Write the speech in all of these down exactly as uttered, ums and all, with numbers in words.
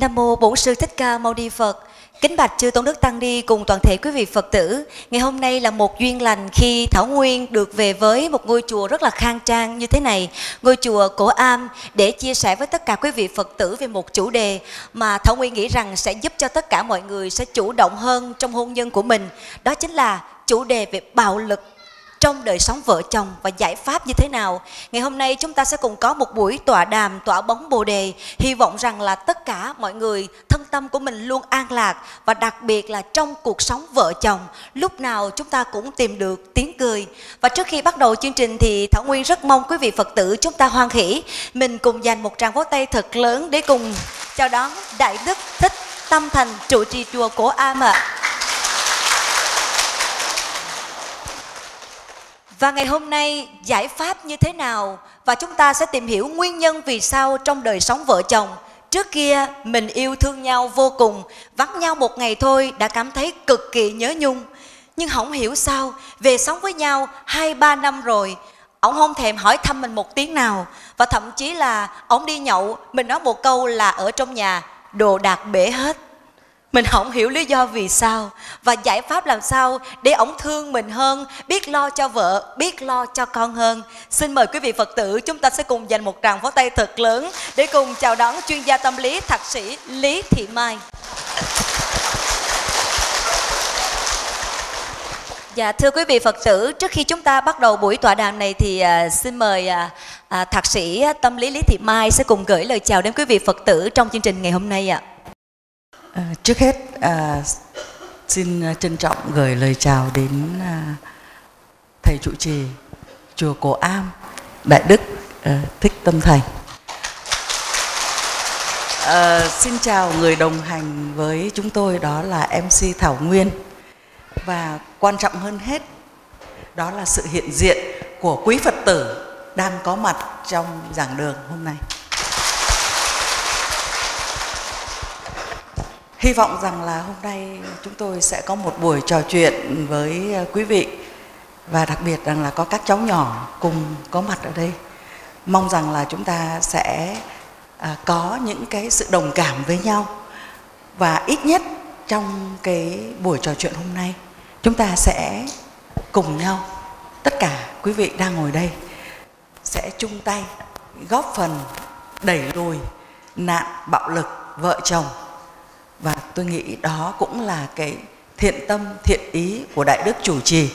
Nam mô Bổn Sư Thích Ca Mâu Ni Phật. Kính bạch chư Tôn Đức Tăng Ni cùng toàn thể quý vị Phật tử. Ngày hôm nay là một duyên lành khi Thảo Nguyên được về với một ngôi chùa rất là khang trang như thế này, ngôi chùa Cổ Am, để chia sẻ với tất cả quý vị Phật tử về một chủ đề mà Thảo Nguyên nghĩ rằng sẽ giúp cho tất cả mọi người sẽ chủ động hơn trong hôn nhân của mình. Đó chính là chủ đề về bạo lực trong đời sống vợ chồng và giải pháp như thế nào. Ngày hôm nay chúng ta sẽ cùng có một buổi tọa đàm, tỏa bóng bồ đề. Hy vọng rằng là tất cả mọi người, thân tâm của mình luôn an lạc, và đặc biệt là trong cuộc sống vợ chồng, lúc nào chúng ta cũng tìm được tiếng cười. Và trước khi bắt đầu chương trình thì Thảo Nguyên rất mong quý vị Phật tử chúng ta hoan hỷ, mình cùng dành một tràng pháo tay thật lớn để cùng chào đón Đại Đức Thích Tâm Thành, trụ trì chùa Cổ Am ạ. À. Và ngày hôm nay giải pháp như thế nào, và chúng ta sẽ tìm hiểu nguyên nhân vì sao trong đời sống vợ chồng trước kia mình yêu thương nhau vô cùng, vắng nhau một ngày thôi đã cảm thấy cực kỳ nhớ nhung, nhưng không hiểu sao về sống với nhau hai ba năm rồi ổng không thèm hỏi thăm mình một tiếng nào, và thậm chí là ổng đi nhậu mình nói một câu là ở trong nhà đồ đạc bể hết. Mình không hiểu lý do vì sao, và giải pháp làm sao để ổng thương mình hơn, biết lo cho vợ, biết lo cho con hơn. Xin mời quý vị Phật tử chúng ta sẽ cùng dành một tràng pháo tay thật lớn để cùng chào đón chuyên gia tâm lý Thạc sĩ Lý Thị Mai. Dạ, thưa quý vị Phật tử, trước khi chúng ta bắt đầu buổi tọa đàm này thì uh, xin mời uh, Thạc sĩ tâm lý Lý Thị Mai sẽ cùng gửi lời chào đến quý vị Phật tử trong chương trình ngày hôm nay ạ. Uh. À, trước hết à, xin trân trọng gửi lời chào đến à, thầy trụ trì chùa Cổ Am, Đại Đức à, Thích Tâm Thành. À, xin chào người đồng hành với chúng tôi, đó là em xê Thảo Nguyên, và quan trọng hơn hết đó là sự hiện diện của quý Phật tử đang có mặt trong giảng đường hôm nay. Hy vọng rằng là hôm nay chúng tôi sẽ có một buổi trò chuyện với quý vị, và đặc biệt rằng là có các cháu nhỏ cùng có mặt ở đây. Mong rằng là chúng ta sẽ có những cái sự đồng cảm với nhau, và ít nhất trong cái buổi trò chuyện hôm nay chúng ta sẽ cùng nhau, tất cả quý vị đang ngồi đây sẽ chung tay góp phần đẩy lùi nạn bạo lực vợ chồng. Và tôi nghĩ đó cũng là cái thiện tâm, thiện ý của Đại Đức Chủ Trì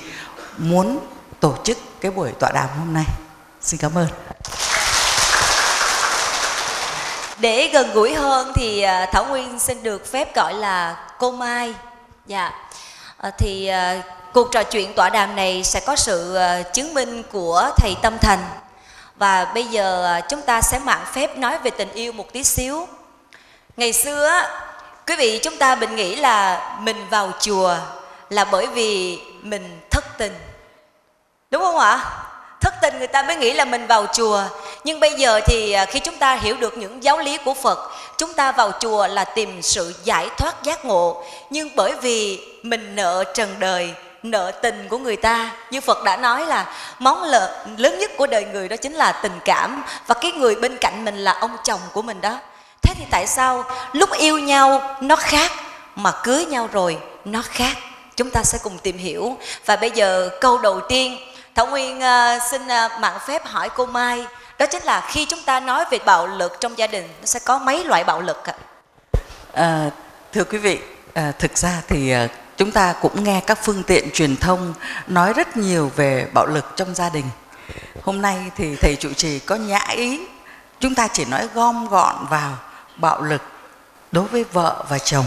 muốn tổ chức cái buổi tọa đàm hôm nay. Xin cảm ơn. Để gần gũi hơn thì Thảo Nguyên xin được phép gọi là cô Mai. Dạ. Thì cuộc trò chuyện tọa đàm này sẽ có sự chứng minh của thầy Tâm Thành. Và bây giờ chúng ta sẽ mạn phép nói về tình yêu một tí xíu. Ngày xưa quý vị chúng ta mình nghĩ là mình vào chùa là bởi vì mình thất tình, đúng không ạ? Thất tình người ta mới nghĩ là mình vào chùa. Nhưng bây giờ thì khi chúng ta hiểu được những giáo lý của Phật, chúng ta vào chùa là tìm sự giải thoát giác ngộ. Nhưng bởi vì mình nợ trần đời, nợ tình của người ta, như Phật đã nói là món nợ lớn nhất của đời người đó chính là tình cảm. Và cái người bên cạnh mình là ông chồng của mình đó. Thế thì tại sao lúc yêu nhau nó khác, mà cưới nhau rồi nó khác? Chúng ta sẽ cùng tìm hiểu. Và bây giờ câu đầu tiên Thảo Nguyên uh, xin uh, mạn phép hỏi cô Mai, đó chính là khi chúng ta nói về bạo lực trong gia đình, nó sẽ có mấy loại bạo lực ạ? À, thưa quý vị, à, thực ra thì à, chúng ta cũng nghe các phương tiện truyền thông nói rất nhiều về bạo lực trong gia đình. Hôm nay thì thầy trụ trì có nhã ý, chúng ta chỉ nói gom gọn vào bạo lực đối với vợ và chồng.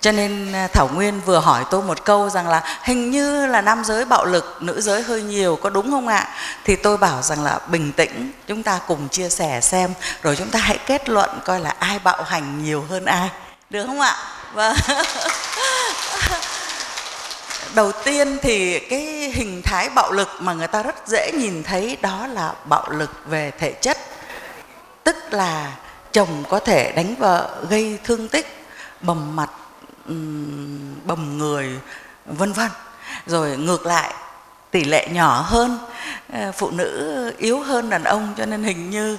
Cho nên Thảo Nguyên vừa hỏi tôi một câu rằng là hình như là nam giới bạo lực, nữ giới hơi nhiều, có đúng không ạ? Thì tôi bảo rằng là bình tĩnh, chúng ta cùng chia sẻ xem, rồi chúng ta hãy kết luận coi là ai bạo hành nhiều hơn ai, được không ạ? Và đầu tiên thì cái hình thái bạo lực mà người ta rất dễ nhìn thấy đó là bạo lực về thể chất. Tức là chồng có thể đánh vợ, gây thương tích, bầm mặt, bầm người, vân vân. Rồi ngược lại, tỷ lệ nhỏ hơn phụ nữ yếu hơn đàn ông, cho nên hình như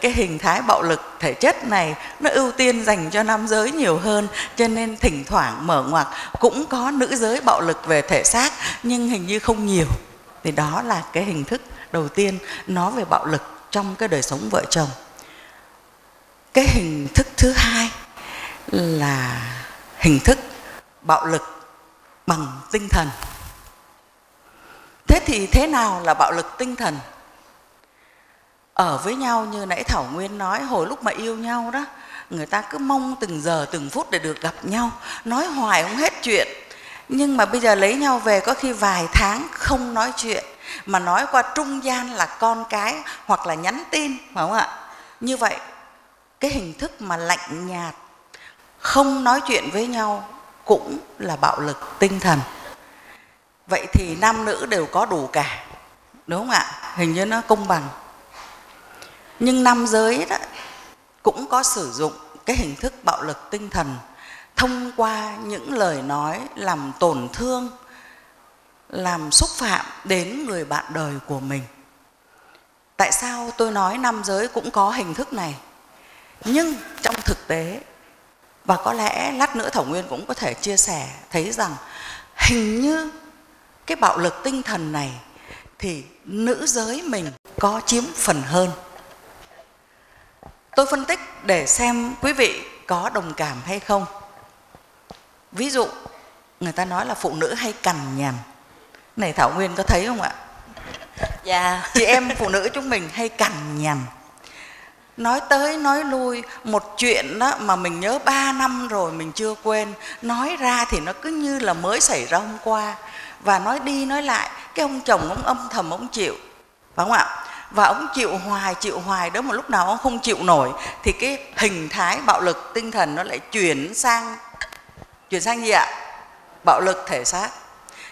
cái hình thái bạo lực thể chất này nó ưu tiên dành cho nam giới nhiều hơn, cho nên thỉnh thoảng mở ngoặc cũng có nữ giới bạo lực về thể xác nhưng hình như không nhiều. Thì đó là cái hình thức đầu tiên nói về bạo lực trong cái đời sống vợ chồng. Cái hình thức thứ hai là hình thức bạo lực bằng tinh thần. Thế thì thế nào là bạo lực tinh thần? Ở với nhau như nãy Thảo Nguyên nói, hồi lúc mà yêu nhau đó, người ta cứ mong từng giờ từng phút để được gặp nhau, nói hoài không hết chuyện. Nhưng mà bây giờ lấy nhau về có khi vài tháng không nói chuyện, mà nói qua trung gian là con cái hoặc là nhắn tin, phải không ạ? Như vậy, cái hình thức mà lạnh nhạt, không nói chuyện với nhau cũng là bạo lực tinh thần. Vậy thì nam nữ đều có đủ cả, đúng không ạ? Hình như nó công bằng. Nhưng nam giới đó cũng có sử dụng cái hình thức bạo lực tinh thần thông qua những lời nói làm tổn thương, làm xúc phạm đến người bạn đời của mình. Tại sao tôi nói nam giới cũng có hình thức này? Nhưng trong thực tế, và có lẽ lát nữa Thảo Nguyên cũng có thể chia sẻ, thấy rằng hình như cái bạo lực tinh thần này thì nữ giới mình có chiếm phần hơn. Tôi phân tích để xem quý vị có đồng cảm hay không. Ví dụ, người ta nói là phụ nữ hay cằn nhằn. Này Thảo Nguyên có thấy không ạ? Dạ. Chị em phụ nữ chúng mình hay cằn nhằn. Nói tới nói lui, một chuyện đó mà mình nhớ ba năm rồi mình chưa quên. Nói ra thì nó cứ như là mới xảy ra hôm qua. Và nói đi nói lại, cái ông chồng ông âm thầm ông chịu, phải không ạ? Và ông chịu hoài, chịu hoài, đó mà lúc nào ông không chịu nổi thì cái hình thái bạo lực tinh thần nó lại chuyển sang, chuyển sang gì ạ? Bạo lực thể xác.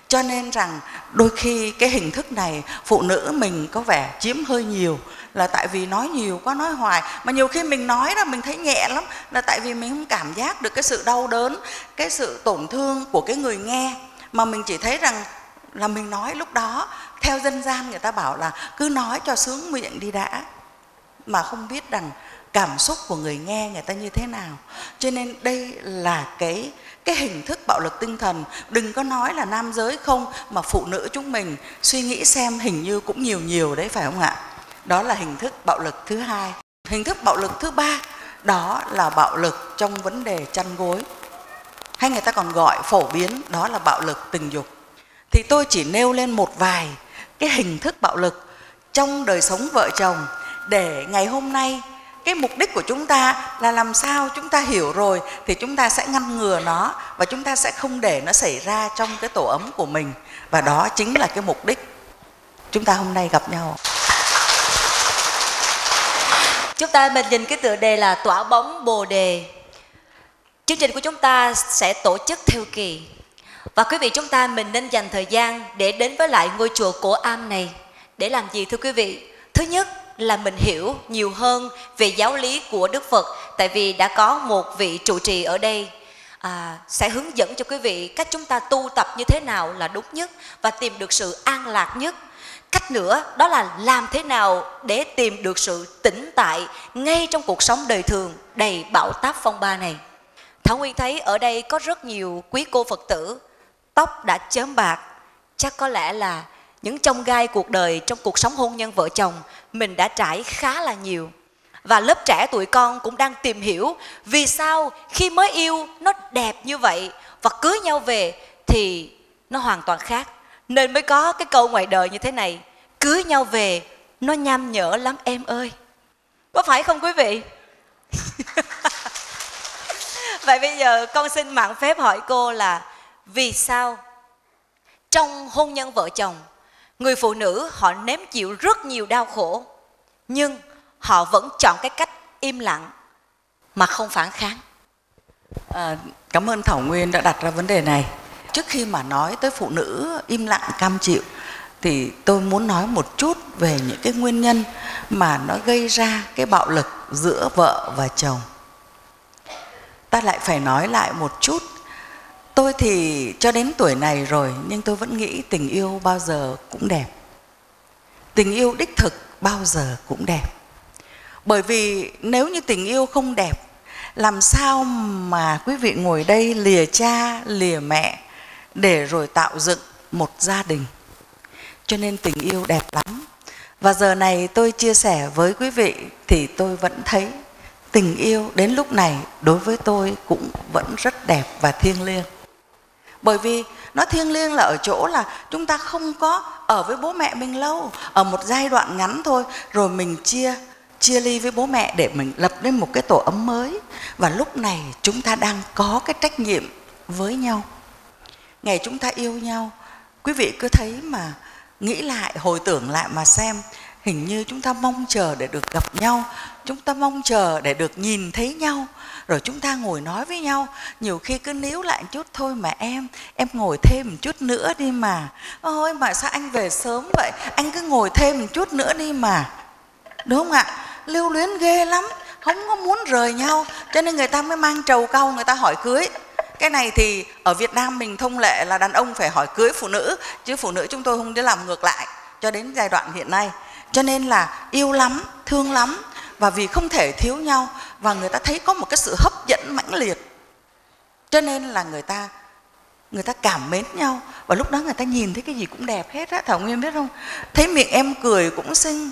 Cho nên rằng đôi khi cái hình thức này phụ nữ mình có vẻ chiếm hơi nhiều, là tại vì nói nhiều quá, nói hoài. Mà nhiều khi mình nói đó mình thấy nhẹ lắm, là tại vì mình không cảm giác được cái sự đau đớn, cái sự tổn thương của cái người nghe, mà mình chỉ thấy rằng là mình nói lúc đó. Theo dân gian người ta bảo là cứ nói cho sướng miệng đi đã, mà không biết rằng cảm xúc của người nghe người ta như thế nào. Cho nên đây là cái cái hình thức bạo lực tinh thần. Đừng có nói là nam giới không, mà phụ nữ chúng mình suy nghĩ xem hình như cũng nhiều nhiều đấy, phải không ạ? Đó là hình thức bạo lực thứ hai. Hình thức bạo lực thứ ba đó là bạo lực trong vấn đề chăn gối, hay người ta còn gọi phổ biến đó là bạo lực tình dục. Thì tôi chỉ nêu lên một vài cái hình thức bạo lực trong đời sống vợ chồng, để ngày hôm nay cái mục đích của chúng ta là làm sao chúng ta hiểu rồi thì chúng ta sẽ ngăn ngừa nó, và chúng ta sẽ không để nó xảy ra trong cái tổ ấm của mình. Và đó chính là cái mục đích chúng ta hôm nay gặp nhau. Chúng ta mình nhìn cái tựa đề là Tỏa bóng Bồ đề. Chương trình của chúng ta sẽ tổ chức theo kỳ. Và quý vị chúng ta mình nên dành thời gian để đến với lại ngôi chùa Cổ Am này. Để làm gì thưa quý vị? Thứ nhất là mình hiểu nhiều hơn về giáo lý của Đức Phật. Tại vì đã có một vị trụ trì ở đây à, sẽ hướng dẫn cho quý vị cách chúng ta tu tập như thế nào là đúng nhất và tìm được sự an lạc nhất. Cách nữa đó là làm thế nào để tìm được sự tĩnh tại ngay trong cuộc sống đời thường đầy bão táp phong ba này. Thảo Nguyên thấy ở đây có rất nhiều quý cô Phật tử, tóc đã chớm bạc. Chắc có lẽ là những chông gai cuộc đời trong cuộc sống hôn nhân vợ chồng mình đã trải khá là nhiều. Và lớp trẻ tụi con cũng đang tìm hiểu vì sao khi mới yêu nó đẹp như vậy và cưới nhau về thì nó hoàn toàn khác. Nên mới có cái câu ngoài đời như thế này: cưới nhau về nó nham nhở lắm em ơi. Có phải không quý vị? Vậy bây giờ con xin mạn phép hỏi cô là vì sao trong hôn nhân vợ chồng, người phụ nữ họ nếm chịu rất nhiều đau khổ, nhưng họ vẫn chọn cái cách im lặng mà không phản kháng? À, cảm ơn Thảo Nguyên đã đặt ra vấn đề này. Trước khi mà nói tới phụ nữ im lặng cam chịu, thì tôi muốn nói một chút về những cái nguyên nhân mà nó gây ra cái bạo lực giữa vợ và chồng. Ta lại phải nói lại một chút. Tôi thì cho đến tuổi này rồi nhưng tôi vẫn nghĩ tình yêu bao giờ cũng đẹp. Tình yêu đích thực bao giờ cũng đẹp. Bởi vì nếu như tình yêu không đẹp, làm sao mà quý vị ngồi đây lìa cha, lìa mẹ để rồi tạo dựng một gia đình. Cho nên tình yêu đẹp lắm. Và giờ này tôi chia sẻ với quý vị thì tôi vẫn thấy tình yêu đến lúc này đối với tôi cũng vẫn rất đẹp và thiêng liêng. Bởi vì nó thiêng liêng là ở chỗ là chúng ta không có ở với bố mẹ mình lâu, ở một giai đoạn ngắn thôi, rồi mình chia chia ly với bố mẹ để mình lập nên một cái tổ ấm mới. Và lúc này chúng ta đang có cái trách nhiệm với nhau. Ngày chúng ta yêu nhau, quý vị cứ thấy mà nghĩ lại, hồi tưởng lại mà xem, hình như chúng ta mong chờ để được gặp nhau, chúng ta mong chờ để được nhìn thấy nhau, rồi chúng ta ngồi nói với nhau. Nhiều khi cứ níu lại chút, thôi mà em, em ngồi thêm một chút nữa đi mà. Ôi mà sao anh về sớm vậy, anh cứ ngồi thêm một chút nữa đi mà. Đúng không ạ? Lưu luyến ghê lắm, không có muốn rời nhau. Cho nên người ta mới mang trầu cau, người ta hỏi cưới. Cái này thì ở Việt Nam mình thông lệ là đàn ông phải hỏi cưới phụ nữ, chứ phụ nữ chúng tôi không đi làm ngược lại cho đến giai đoạn hiện nay. Cho nên là yêu lắm, thương lắm, và vì không thể thiếu nhau, và người ta thấy có một cái sự hấp dẫn mãnh liệt, cho nên là người ta người ta cảm mến nhau. Và lúc đó người ta nhìn thấy cái gì cũng đẹp hết á. Thảo Nguyên biết không, thấy miệng em cười cũng xinh,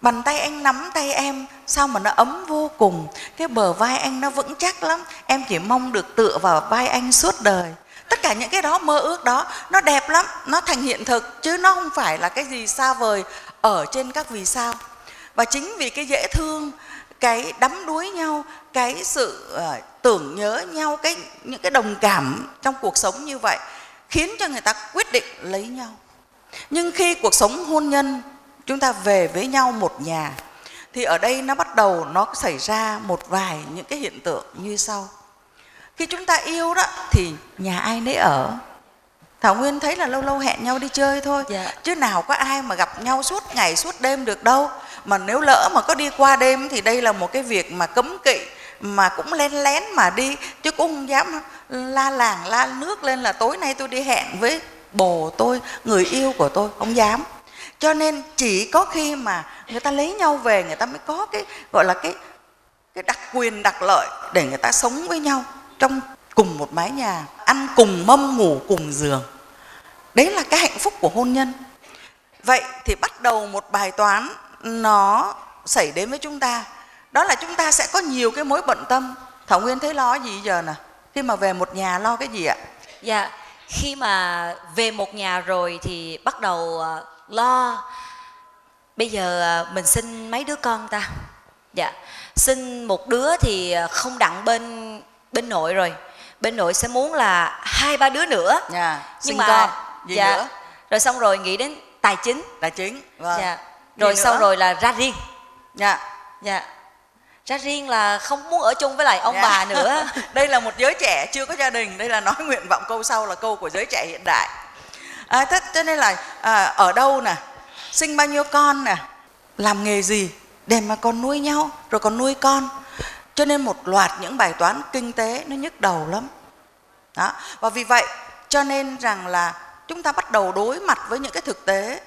bàn tay anh nắm tay em sao mà nó ấm vô cùng, cái bờ vai anh nó vững chắc lắm, em chỉ mong được tựa vào vai anh suốt đời. Tất cả những cái đó, mơ ước đó, nó đẹp lắm, nó thành hiện thực, chứ nó không phải là cái gì xa vời ở trên các vì sao. Và chính vì cái dễ thương, cái đắm đuối nhau, cái sự uh, tưởng nhớ nhau, cái những cái đồng cảm trong cuộc sống như vậy khiến cho người ta quyết định lấy nhau. Nhưng khi cuộc sống hôn nhân chúng ta về với nhau một nhà thì ở đây nó bắt đầu nó xảy ra một vài những cái hiện tượng như sau. Khi chúng ta yêu đó thì nhà ai nấy ở. Thảo Nguyên thấy là lâu lâu hẹn nhau đi chơi thôi, dạ. Chứ nào có ai mà gặp nhau suốt ngày suốt đêm được đâu. Mà nếu lỡ mà có đi qua đêm thì đây là một cái việc mà cấm kỵ, mà cũng lén lén mà đi, chứ cũng không dám la làng la nước lên là tối nay tôi đi hẹn với bồ tôi, người yêu của tôi, không dám. Cho nên chỉ có khi mà người ta lấy nhau về, người ta mới có cái gọi là cái, cái đặc quyền đặc lợi để người ta sống với nhau trong cùng một mái nhà, ăn cùng mâm, ngủ cùng giường. Đấy là cái hạnh phúc của hôn nhân. Vậy thì bắt đầu một bài toán nó xảy đến với chúng ta, đó là chúng ta sẽ có nhiều cái mối bận tâm. Thảo Nguyên thấy lo gì giờ nè, khi mà về một nhà lo cái gì ạ? Dạ, khi mà về một nhà rồi thì bắt đầu lo bây giờ mình sinh mấy đứa con ta. Dạ, sinh một đứa thì không đặng bên bên nội rồi, bên nội sẽ muốn là hai ba đứa nữa. Dạ, nhưng mà con, gì dạ, nữa? Rồi xong rồi nghĩ đến tài chính, tài chính, vâng. Dạ, rồi xong nữa? Rồi là ra riêng. Dạ, dạ, ra riêng là không muốn ở chung với lại ông dạ. bà nữa. Đây là một giới trẻ chưa có gia đình, đây là nói nguyện vọng câu sau là câu của giới trẻ hiện đại. À, thế, cho nên là à, ở đâu nè, sinh bao nhiêu con nè, làm nghề gì để mà còn nuôi nhau, rồi còn nuôi con. Cho nên một loạt những bài toán kinh tế nó nhức đầu lắm. Đó. Và vì vậy cho nên rằng là chúng ta bắt đầu đối mặt với những cái thực tế.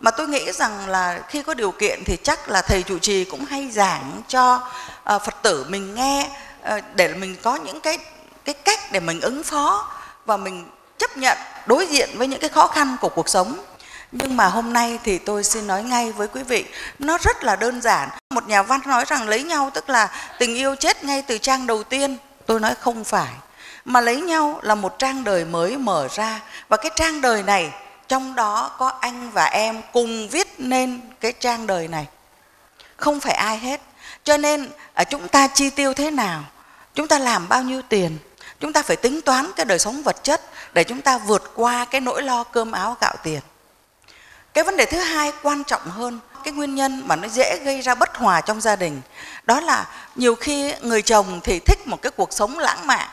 Mà tôi nghĩ rằng là khi có điều kiện thì chắc là thầy trụ trì cũng hay giảng cho uh, Phật tử mình nghe, uh, để mình có những cái, cái cách để mình ứng phó và mình chấp nhận đối diện với những cái khó khăn của cuộc sống. Nhưng mà hôm nay thì tôi xin nói ngay với quý vị, nó rất là đơn giản. Một nhà văn nói rằng lấy nhau tức là tình yêu chết ngay từ trang đầu tiên. Tôi nói không phải, mà lấy nhau là một trang đời mới mở ra. Và cái trang đời này, trong đó có anh và em cùng viết nên cái trang đời này, không phải ai hết. Cho nên chúng ta chi tiêu thế nào, chúng ta làm bao nhiêu tiền, chúng ta phải tính toán cái đời sống vật chất để chúng ta vượt qua cái nỗi lo cơm áo gạo tiền. Cái vấn đề thứ hai quan trọng hơn, cái nguyên nhân mà nó dễ gây ra bất hòa trong gia đình, đó là nhiều khi người chồng thì thích một cái cuộc sống lãng mạn,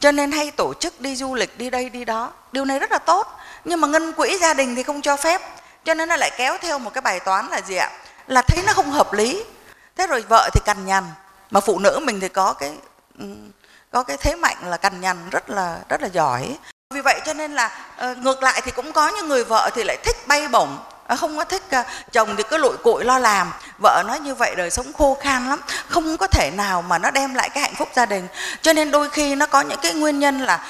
cho nên hay tổ chức đi du lịch, đi đây đi đó. Điều này rất là tốt, nhưng mà ngân quỹ gia đình thì không cho phép, cho nên nó lại kéo theo một cái bài toán là gì ạ? Là thấy nó không hợp lý. Thế rồi vợ thì cằn nhằn, mà phụ nữ mình thì có cái có cái thế mạnh là cằn nhằn rất là rất là giỏi. Vì vậy cho nên là uh, ngược lại thì cũng có những người vợ thì lại thích bay bổng, không có thích chồng thì cứ lội cội lo làm, vợ nói như vậy đời sống khô khan lắm, không có thể nào mà nó đem lại cái hạnh phúc gia đình. Cho nên đôi khi nó có những cái nguyên nhân là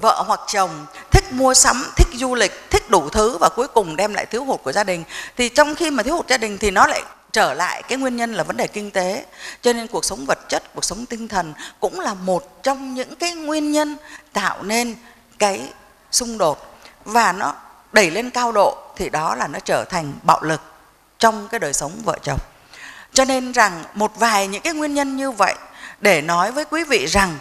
vợ hoặc chồng thích mua sắm, thích du lịch, thích đủ thứ và cuối cùng đem lại thiếu hụt của gia đình. Thì trong khi mà thiếu hụt gia đình thì nó lại trở lại cái nguyên nhân là vấn đề kinh tế. Cho nên cuộc sống vật chất, cuộc sống tinh thần cũng là một trong những cái nguyên nhân tạo nên cái xung đột, và nó đẩy lên cao độ thì đó là nó trở thành bạo lực trong cái đời sống vợ chồng. Cho nên rằng một vài những cái nguyên nhân như vậy để nói với quý vị rằng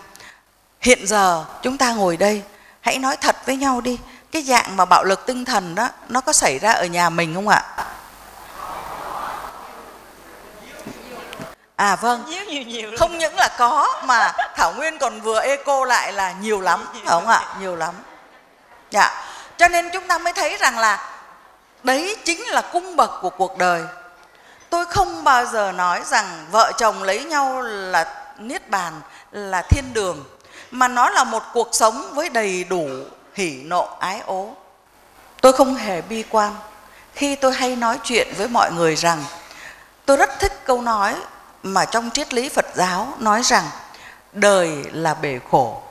hiện giờ chúng ta ngồi đây hãy nói thật với nhau đi, cái dạng mà bạo lực tinh thần đó nó có xảy ra ở nhà mình không ạ? À vâng, nhiều, nhiều, nhiều không những là có mà Thảo Nguyên còn vừa eco lại là nhiều lắm, phải không ạ? Nhiều lắm. Dạ. Cho nên chúng ta mới thấy rằng là đấy chính là cung bậc của cuộc đời. Tôi không bao giờ nói rằng vợ chồng lấy nhau là niết bàn, là thiên đường, mà nó là một cuộc sống với đầy đủ hỉ nộ ái ố. Tôi không hề bi quan khi tôi hay nói chuyện với mọi người rằng tôi rất thích câu nói mà trong triết lý Phật giáo nói rằng đời là bể khổ.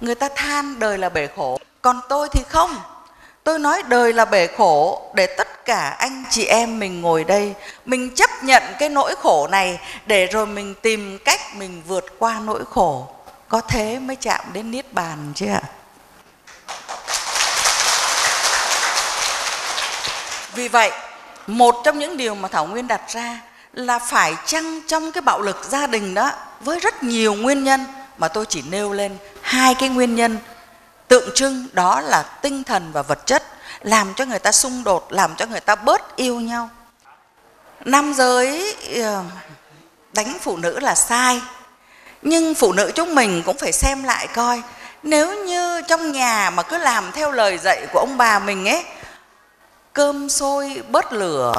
Người ta than đời là bể khổ, còn tôi thì không. Tôi nói đời là bể khổ để tất cả anh chị em mình ngồi đây, mình chấp nhận cái nỗi khổ này để rồi mình tìm cách mình vượt qua nỗi khổ. Có thế mới chạm đến niết bàn chứ ạ. Vì vậy, một trong những điều mà Thảo Nguyên đặt ra là phải chăng trong cái bạo lực gia đình đó, với rất nhiều nguyên nhân mà tôi chỉ nêu lên hai cái nguyên nhân tượng trưng, đó là tinh thần và vật chất, làm cho người ta xung đột, làm cho người ta bớt yêu nhau. Nam giới đánh phụ nữ là sai, nhưng phụ nữ chúng mình cũng phải xem lại coi, nếu như trong nhà mà cứ làm theo lời dạy của ông bà mình ấy, cơm sôi bớt lửa,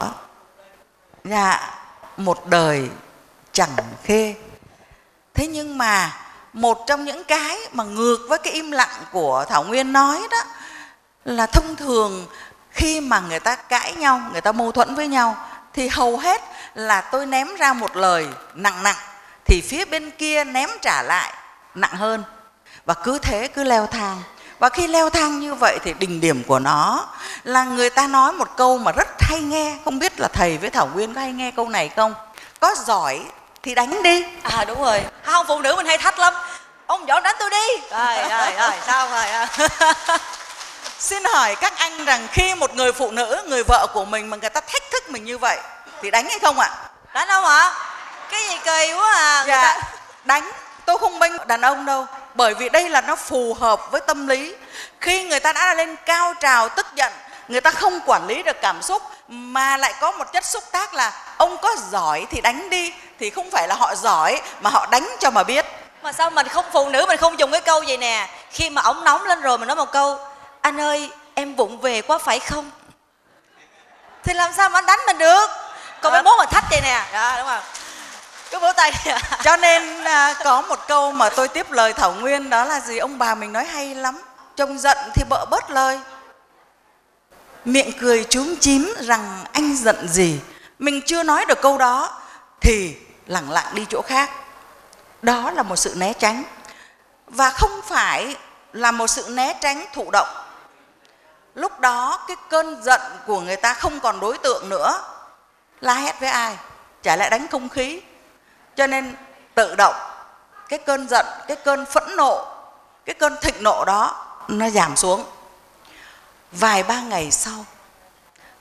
dạ, một đời chẳng khê. Thế nhưng mà một trong những cái mà ngược với cái im lặng của Thảo Nguyên nói đó là thông thường khi mà người ta cãi nhau, người ta mâu thuẫn với nhau thì hầu hết là tôi ném ra một lời nặng nặng thì phía bên kia ném trả lại nặng hơn, và cứ thế cứ leo thang. Và khi leo thang như vậy thì đỉnh điểm của nó là người ta nói một câu mà rất hay nghe, không biết là thầy với Thảo Nguyên có hay nghe câu này không? Có giỏi thì đánh đi. À đúng rồi, không, phụ nữ mình hay thách lắm. Ông giỏi đánh tôi đi. Rồi, rồi, rồi, sao rồi à? Xin hỏi các anh rằng khi một người phụ nữ, người vợ của mình mà người ta thách thức mình như vậy thì đánh hay không ạ? À? Đánh không ạ? À? Cái gì kỳ quá à. Dạ, ta... đánh. Tôi không bênh đàn ông đâu, bởi vì đây là nó phù hợp với tâm lý. Khi người ta đã lên cao trào tức giận, người ta không quản lý được cảm xúc mà lại có một chất xúc tác là ông có giỏi thì đánh đi, thì không phải là họ giỏi mà họ đánh cho mà biết. Mà sao mình không, phụ nữ mình không dùng cái câu vậy nè. Khi mà ổng nóng lên rồi mình nói một câu: anh ơi em vụng về quá phải không? Thì làm sao mà anh đánh mình được? Còn mấy mốt mà thách vậy nè. Đó đúng không? Cứ vỗ tay. Cho nên à, có một câu mà tôi tiếp lời Thảo Nguyên đó là gì? Ông bà mình nói hay lắm: chồng giận thì bợ bớt lời, miệng cười chúm chím rằng anh giận gì. Mình chưa nói được câu đó thì lẳng lặng đi chỗ khác. Đó là một sự né tránh, và không phải là một sự né tránh thụ động. Lúc đó cái cơn giận của người ta không còn đối tượng nữa, la hét với ai, chả lại đánh không khí. Cho nên tự động cái cơn giận, cái cơn phẫn nộ, cái cơn thịnh nộ đó nó giảm xuống. Vài ba ngày sau,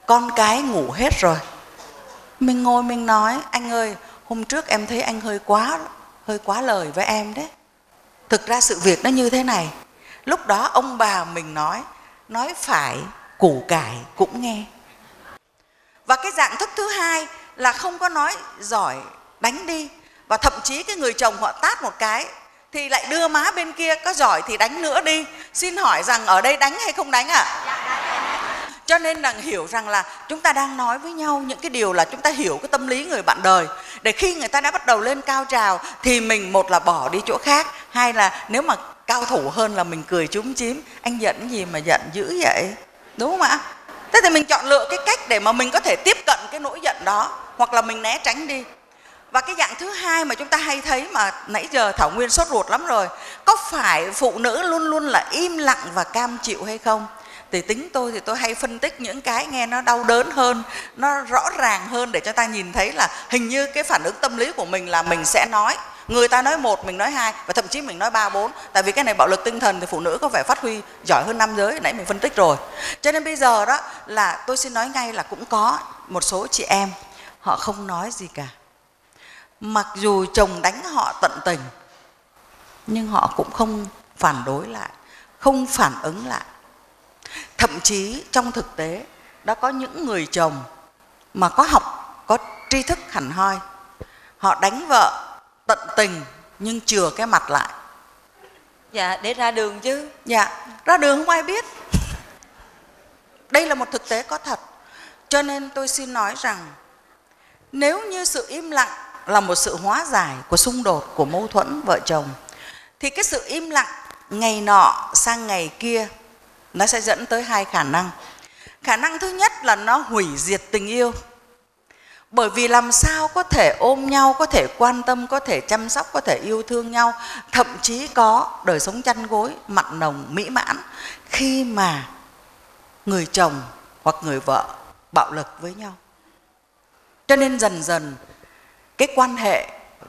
con cái ngủ hết rồi, mình ngồi mình nói: anh ơi, hôm trước em thấy anh hơi quá hơi quá lời với em đấy. Thực ra sự việc nó như thế này. Lúc đó ông bà mình nói nói phải, củ cải cũng nghe. Và cái dạng thức thứ hai là không có nói giỏi đánh đi, và thậm chí cái người chồng họ tát một cái thì lại đưa má bên kia: có giỏi thì đánh nữa đi. Xin hỏi rằng ở đây đánh hay không đánh ạ? À? Cho nên là hiểu rằng là chúng ta đang nói với nhau những cái điều là chúng ta hiểu cái tâm lý người bạn đời, để khi người ta đã bắt đầu lên cao trào thì mình một là bỏ đi chỗ khác, hai là nếu mà cao thủ hơn là mình cười chúm chím: anh giận gì mà giận dữ vậy, đúng không ạ? Thế thì mình chọn lựa cái cách để mà mình có thể tiếp cận cái nỗi giận đó, hoặc là mình né tránh đi. Và cái dạng thứ hai mà chúng ta hay thấy mà nãy giờ Thảo Nguyên sốt ruột lắm rồi, có phải phụ nữ luôn luôn là im lặng và cam chịu hay không? Thì tính tôi thì tôi hay phân tích những cái nghe nó đau đớn hơn, nó rõ ràng hơn để cho ta nhìn thấy là hình như cái phản ứng tâm lý của mình là mình sẽ nói. Người ta nói một, mình nói hai, và thậm chí mình nói ba, bốn. Tại vì cái này bạo lực tinh thần thì phụ nữ có vẻ phát huy giỏi hơn nam giới, nãy mình phân tích rồi. Cho nên bây giờ đó là tôi xin nói ngay là cũng có một số chị em họ không nói gì cả. Mặc dù chồng đánh họ tận tình, nhưng họ cũng không phản đối lại, không phản ứng lại. Thậm chí trong thực tế đã có những người chồng mà có học, có tri thức hẳn hoi, họ đánh vợ tận tình nhưng chừa cái mặt lại. Dạ, để ra đường chứ. Dạ, ra đường không ai biết. Đây là một thực tế có thật. Cho nên tôi xin nói rằng nếu như sự im lặng là một sự hóa giải của xung đột, của mâu thuẫn vợ chồng, thì cái sự im lặng ngày nọ sang ngày kia nó sẽ dẫn tới hai khả năng. Khả năng thứ nhất là nó hủy diệt tình yêu. Bởi vì làm sao có thể ôm nhau, có thể quan tâm, có thể chăm sóc, có thể yêu thương nhau, thậm chí có đời sống chăn gối, mặn nồng, mỹ mãn, khi mà người chồng hoặc người vợ bạo lực với nhau. Cho nên dần dần cái quan hệ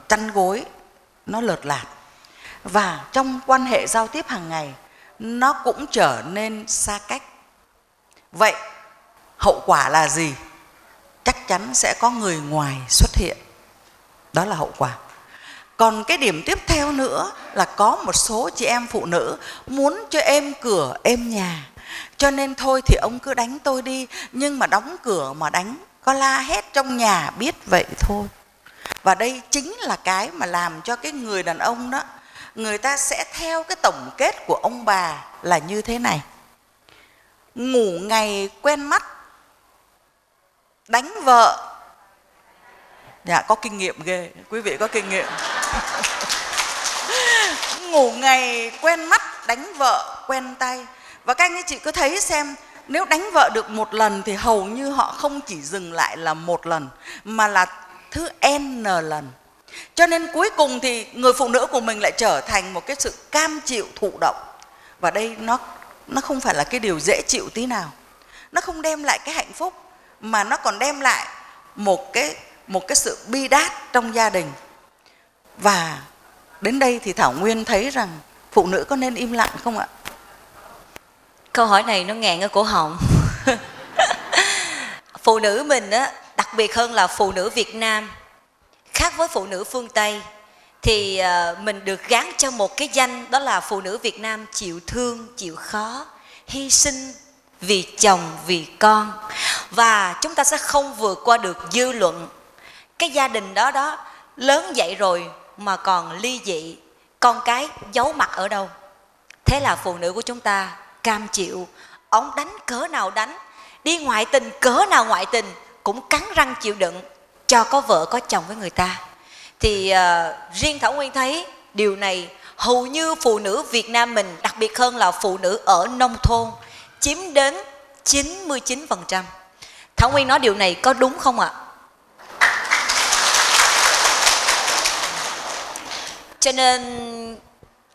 chăn gối nó lợt lạc, và trong quan hệ giao tiếp hàng ngày nó cũng trở nên xa cách. Vậy hậu quả là gì? Chắc chắn sẽ có người ngoài xuất hiện. Đó là hậu quả. Còn cái điểm tiếp theo nữa là có một số chị em phụ nữ muốn cho êm cửa êm nhà, cho nên thôi thì ông cứ đánh tôi đi, nhưng mà đóng cửa mà đánh, có la hét trong nhà biết vậy thôi. Và đây chính là cái mà làm cho cái người đàn ông đó, người ta sẽ theo cái tổng kết của ông bà là như thế này: ngủ ngày quen mắt, đánh vợ. Dạ, có kinh nghiệm ghê, quý vị có kinh nghiệm. Ngủ ngày quen mắt, đánh vợ quen tay. Và các anh chị cứ thấy xem, nếu đánh vợ được một lần thì hầu như họ không chỉ dừng lại là một lần, mà là thứ n lần. Cho nên cuối cùng thì người phụ nữ của mình lại trở thành một cái sự cam chịu thụ động. Và đây nó, nó không phải là cái điều dễ chịu tí nào. Nó không đem lại cái hạnh phúc, mà nó còn đem lại một cái, một cái sự bi đát trong gia đình. Và đến đây thì Thảo Nguyên thấy rằng phụ nữ có nên im lặng không ạ? Câu hỏi này nó ngẹn ở cổ họng. Phụ nữ mình á, đặc biệt hơn là phụ nữ Việt Nam, khác với phụ nữ phương Tây, thì mình được gán cho một cái danh, đó là phụ nữ Việt Nam chịu thương, chịu khó, hy sinh vì chồng, vì con. Và chúng ta sẽ không vượt qua được dư luận. Cái gia đình đó đó, lớn vậy rồi mà còn ly dị, con cái giấu mặt ở đâu? Thế là phụ nữ của chúng ta cam chịu. Ông đánh cỡ nào đánh, đi ngoại tình cỡ nào ngoại tình, cũng cắn răng chịu đựng, cho có vợ có chồng với người ta. Thì uh, riêng Thảo Nguyên thấy điều này hầu như phụ nữ Việt Nam mình, đặc biệt hơn là phụ nữ ở nông thôn, chiếm đến chín mươi chín phần trăm. Thảo Nguyên nói điều này có đúng không ạ? Cho nên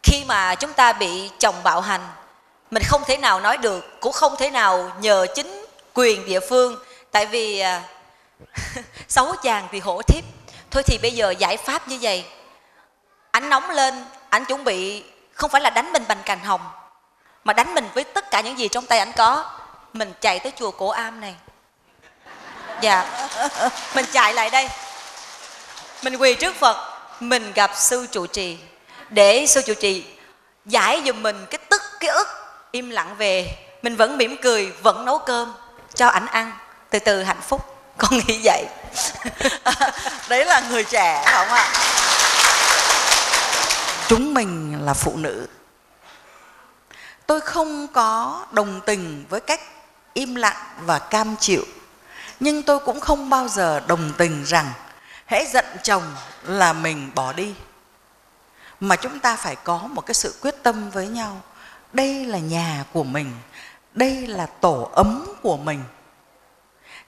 khi mà chúng ta bị chồng bạo hành, mình không thể nào nói được, cũng không thể nào nhờ chính quyền địa phương. Tại vì xấu chàng thì hổ thiếp. Thôi thì bây giờ giải pháp như vậy, ảnh nóng lên, ảnh chuẩn bị không phải là đánh mình bằng cành hồng, mà đánh mình với tất cả những gì trong tay ảnh có. Mình chạy tới chùa Cổ Am này. Dạ, mình chạy lại đây, mình quỳ trước Phật, mình gặp sư trụ trì để sư trụ trì giải giùm mình cái tức, cái ức. Im lặng về, mình vẫn mỉm cười, vẫn nấu cơm cho ảnh ăn. Từ từ hạnh phúc, con nghĩ vậy. Đấy là người trẻ không ạ? Chúng mình là phụ nữ. Tôi không có đồng tình với cách im lặng và cam chịu, nhưng tôi cũng không bao giờ đồng tình rằng hễ giận chồng là mình bỏ đi. Mà chúng ta phải có một cái sự quyết tâm với nhau. Đây là nhà của mình, đây là tổ ấm của mình.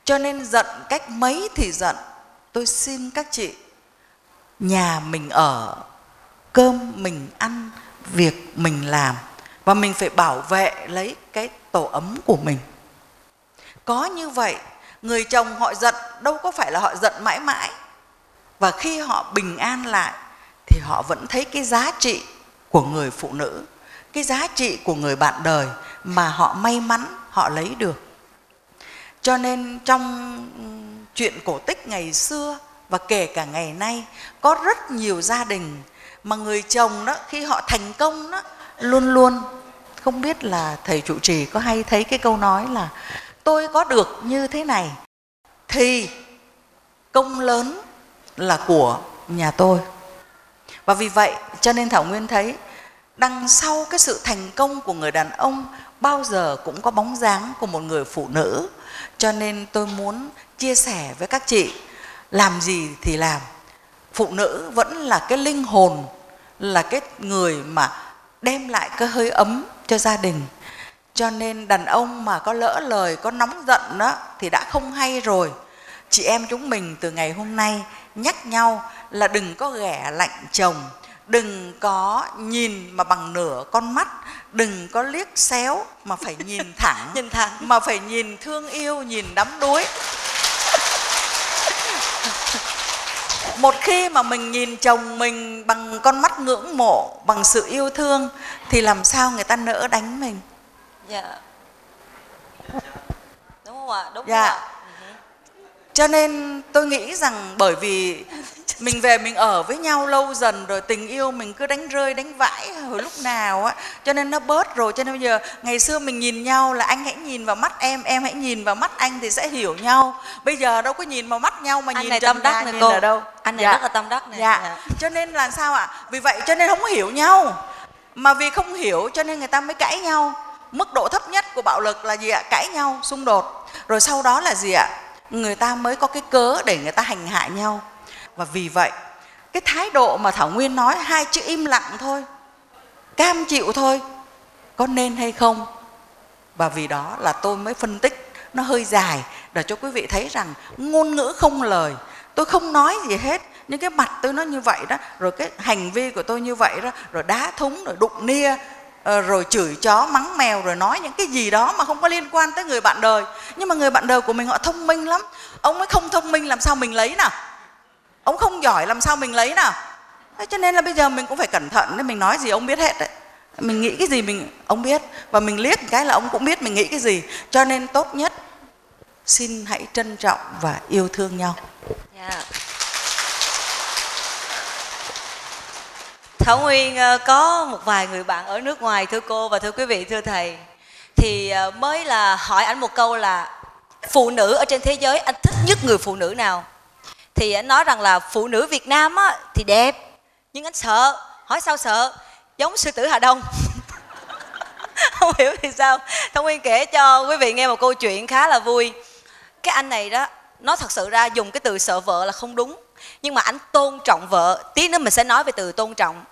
Cho nên giận cách mấy thì giận, tôi xin các chị, nhà mình ở, cơm mình ăn, việc mình làm, và mình phải bảo vệ lấy cái tổ ấm của mình. Có như vậy, người chồng họ giận đâu có phải là họ giận mãi mãi. Và khi họ bình an lại thì họ vẫn thấy cái giá trị của người phụ nữ, cái giá trị của người bạn đời mà họ may mắn họ lấy được. Cho nên trong chuyện cổ tích ngày xưa và kể cả ngày nay, có rất nhiều gia đình mà người chồng đó khi họ thành công đó, luôn luôn, không biết là thầy trụ trì có hay thấy cái câu nói là tôi có được như thế này thì công lớn là của nhà tôi. Và vì vậy cho nên Thảo Nguyên thấy đằng sau cái sự thành công của người đàn ông bao giờ cũng có bóng dáng của một người phụ nữ. Cho nên tôi muốn chia sẻ với các chị, làm gì thì làm, phụ nữ vẫn là cái linh hồn, là cái người mà đem lại cái hơi ấm cho gia đình. Cho nên đàn ông mà có lỡ lời, có nóng giận đó thì đã không hay rồi. Chị em chúng mình từ ngày hôm nay nhắc nhau là đừng có ghẻ lạnh chồng, đừng có nhìn mà bằng nửa con mắt, đừng có liếc xéo mà phải nhìn thẳng, nhìn thẳng. Mà phải nhìn thương yêu, nhìn đắm đuối. Một khi mà mình nhìn chồng mình bằng con mắt ngưỡng mộ, bằng sự yêu thương thì làm sao người ta nỡ đánh mình? Dạ. Đúng không ạ? Đúng dạ. Không ạ? Cho nên tôi nghĩ rằng bởi vì mình về mình ở với nhau lâu dần rồi, tình yêu mình cứ đánh rơi đánh vãi hồi lúc nào á, cho nên nó bớt rồi. Cho nên bây giờ, ngày xưa mình nhìn nhau là anh hãy nhìn vào mắt em, em hãy nhìn vào mắt anh thì sẽ hiểu nhau. Bây giờ đâu có nhìn vào mắt nhau mà anh nhìn trầm đắc này, cô. Đâu? Anh này dạ. Rất là tâm đắc này. Dạ. Dạ. Cho nên là sao ạ? Vì vậy cho nên không có hiểu nhau. Mà vì không hiểu cho nên người ta mới cãi nhau. Mức độ thấp nhất của bạo lực là gì ạ? Cãi nhau, xung đột. Rồi sau đó là gì ạ? Người ta mới có cái cớ để người ta hành hạ nhau. Và vì vậy, cái thái độ mà Thảo Nguyên nói hai chữ im lặng thôi, cam chịu thôi, có nên hay không? Và vì đó là tôi mới phân tích nó hơi dài để cho quý vị thấy rằng ngôn ngữ không lời, tôi không nói gì hết, nhưng cái mặt tôi nó như vậy đó, rồi cái hành vi của tôi như vậy đó, rồi đá thúng, rồi đụng nia, rồi chửi chó, mắng mèo, rồi nói những cái gì đó mà không có liên quan tới người bạn đời. Nhưng mà người bạn đời của mình họ thông minh lắm. Ông ấy không thông minh làm sao mình lấy nào? Ông không giỏi làm sao mình lấy nào? Thế cho nên là bây giờ mình cũng phải cẩn thận. Nên mình nói gì ông biết hết đấy. Mình nghĩ cái gì mình ông biết. Và mình liếc cái là ông cũng biết mình nghĩ cái gì. Cho nên tốt nhất xin hãy trân trọng và yêu thương nhau. Yeah. Thảo Nguyên có một vài người bạn ở nước ngoài, thưa cô và thưa quý vị, thưa thầy. Thì mới là hỏi ảnh một câu là phụ nữ ở trên thế giới anh thích nhất người phụ nữ nào? Thì anh nói rằng là phụ nữ Việt Nam á, thì đẹp, nhưng anh sợ. Hỏi sao sợ? Giống sư tử Hà Đông. Không hiểu thì sao. Thảo Nguyên kể cho quý vị nghe một câu chuyện khá là vui. Cái anh này đó, nó thật sự ra dùng cái từ sợ vợ là không đúng, nhưng mà anh tôn trọng vợ. Tí nữa mình sẽ nói về từ tôn trọng.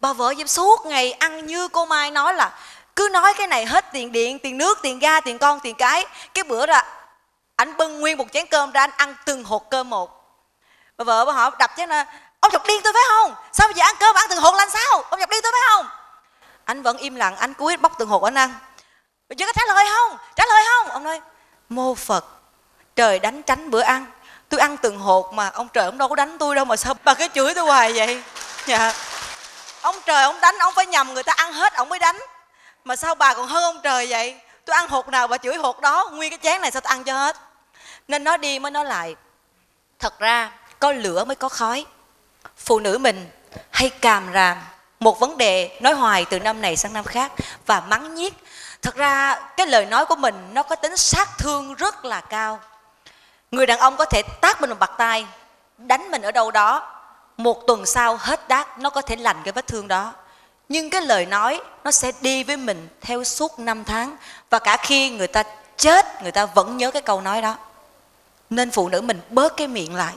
Bà vợ dám suốt ngày ăn như cô Mai nói là cứ nói cái này hết tiền điện, tiền nước, tiền ga, tiền con, tiền cái. Cái bữa đó anh bưng nguyên một chén cơm ra, anh ăn từng hột cơm một. Bà vợ bà hỏi đập chén là ông chọc điên tôi phải không? Sao bây giờ ăn cơm ăn từng hột là sao? Ông chọc điên tôi phải không? Anh vẫn im lặng, anh cúi bóc từng hột anh ăn. Bà chưa có trả lời không? Trả lời không? Ông nói mô Phật, trời đánh tránh bữa ăn. Tôi ăn từng hột mà ông trời ông đâu có đánh tôi đâu mà sao bà cứ chửi tôi hoài vậy? Dạ. Ông trời ông đánh, ông phải nhầm người ta ăn hết ông mới đánh. Mà sao bà còn hơn ông trời vậy? Tôi ăn hột nào bà chửi hột đó, nguyên cái chén này sao tôi ăn cho hết? Nên nói đi mới nói lại, thật ra có lửa mới có khói. Phụ nữ mình hay càm ràm một vấn đề, nói hoài từ năm này sang năm khác và mắng nhiếc. Thật ra cái lời nói của mình nó có tính sát thương rất là cao. Người đàn ông có thể tát mình bằng bạt tay, đánh mình ở đâu đó, một tuần sau hết đát, nó có thể lành cái vết thương đó. Nhưng cái lời nói nó sẽ đi với mình theo suốt năm tháng. Và cả khi người ta chết, người ta vẫn nhớ cái câu nói đó. Nên phụ nữ mình bớt cái miệng lại.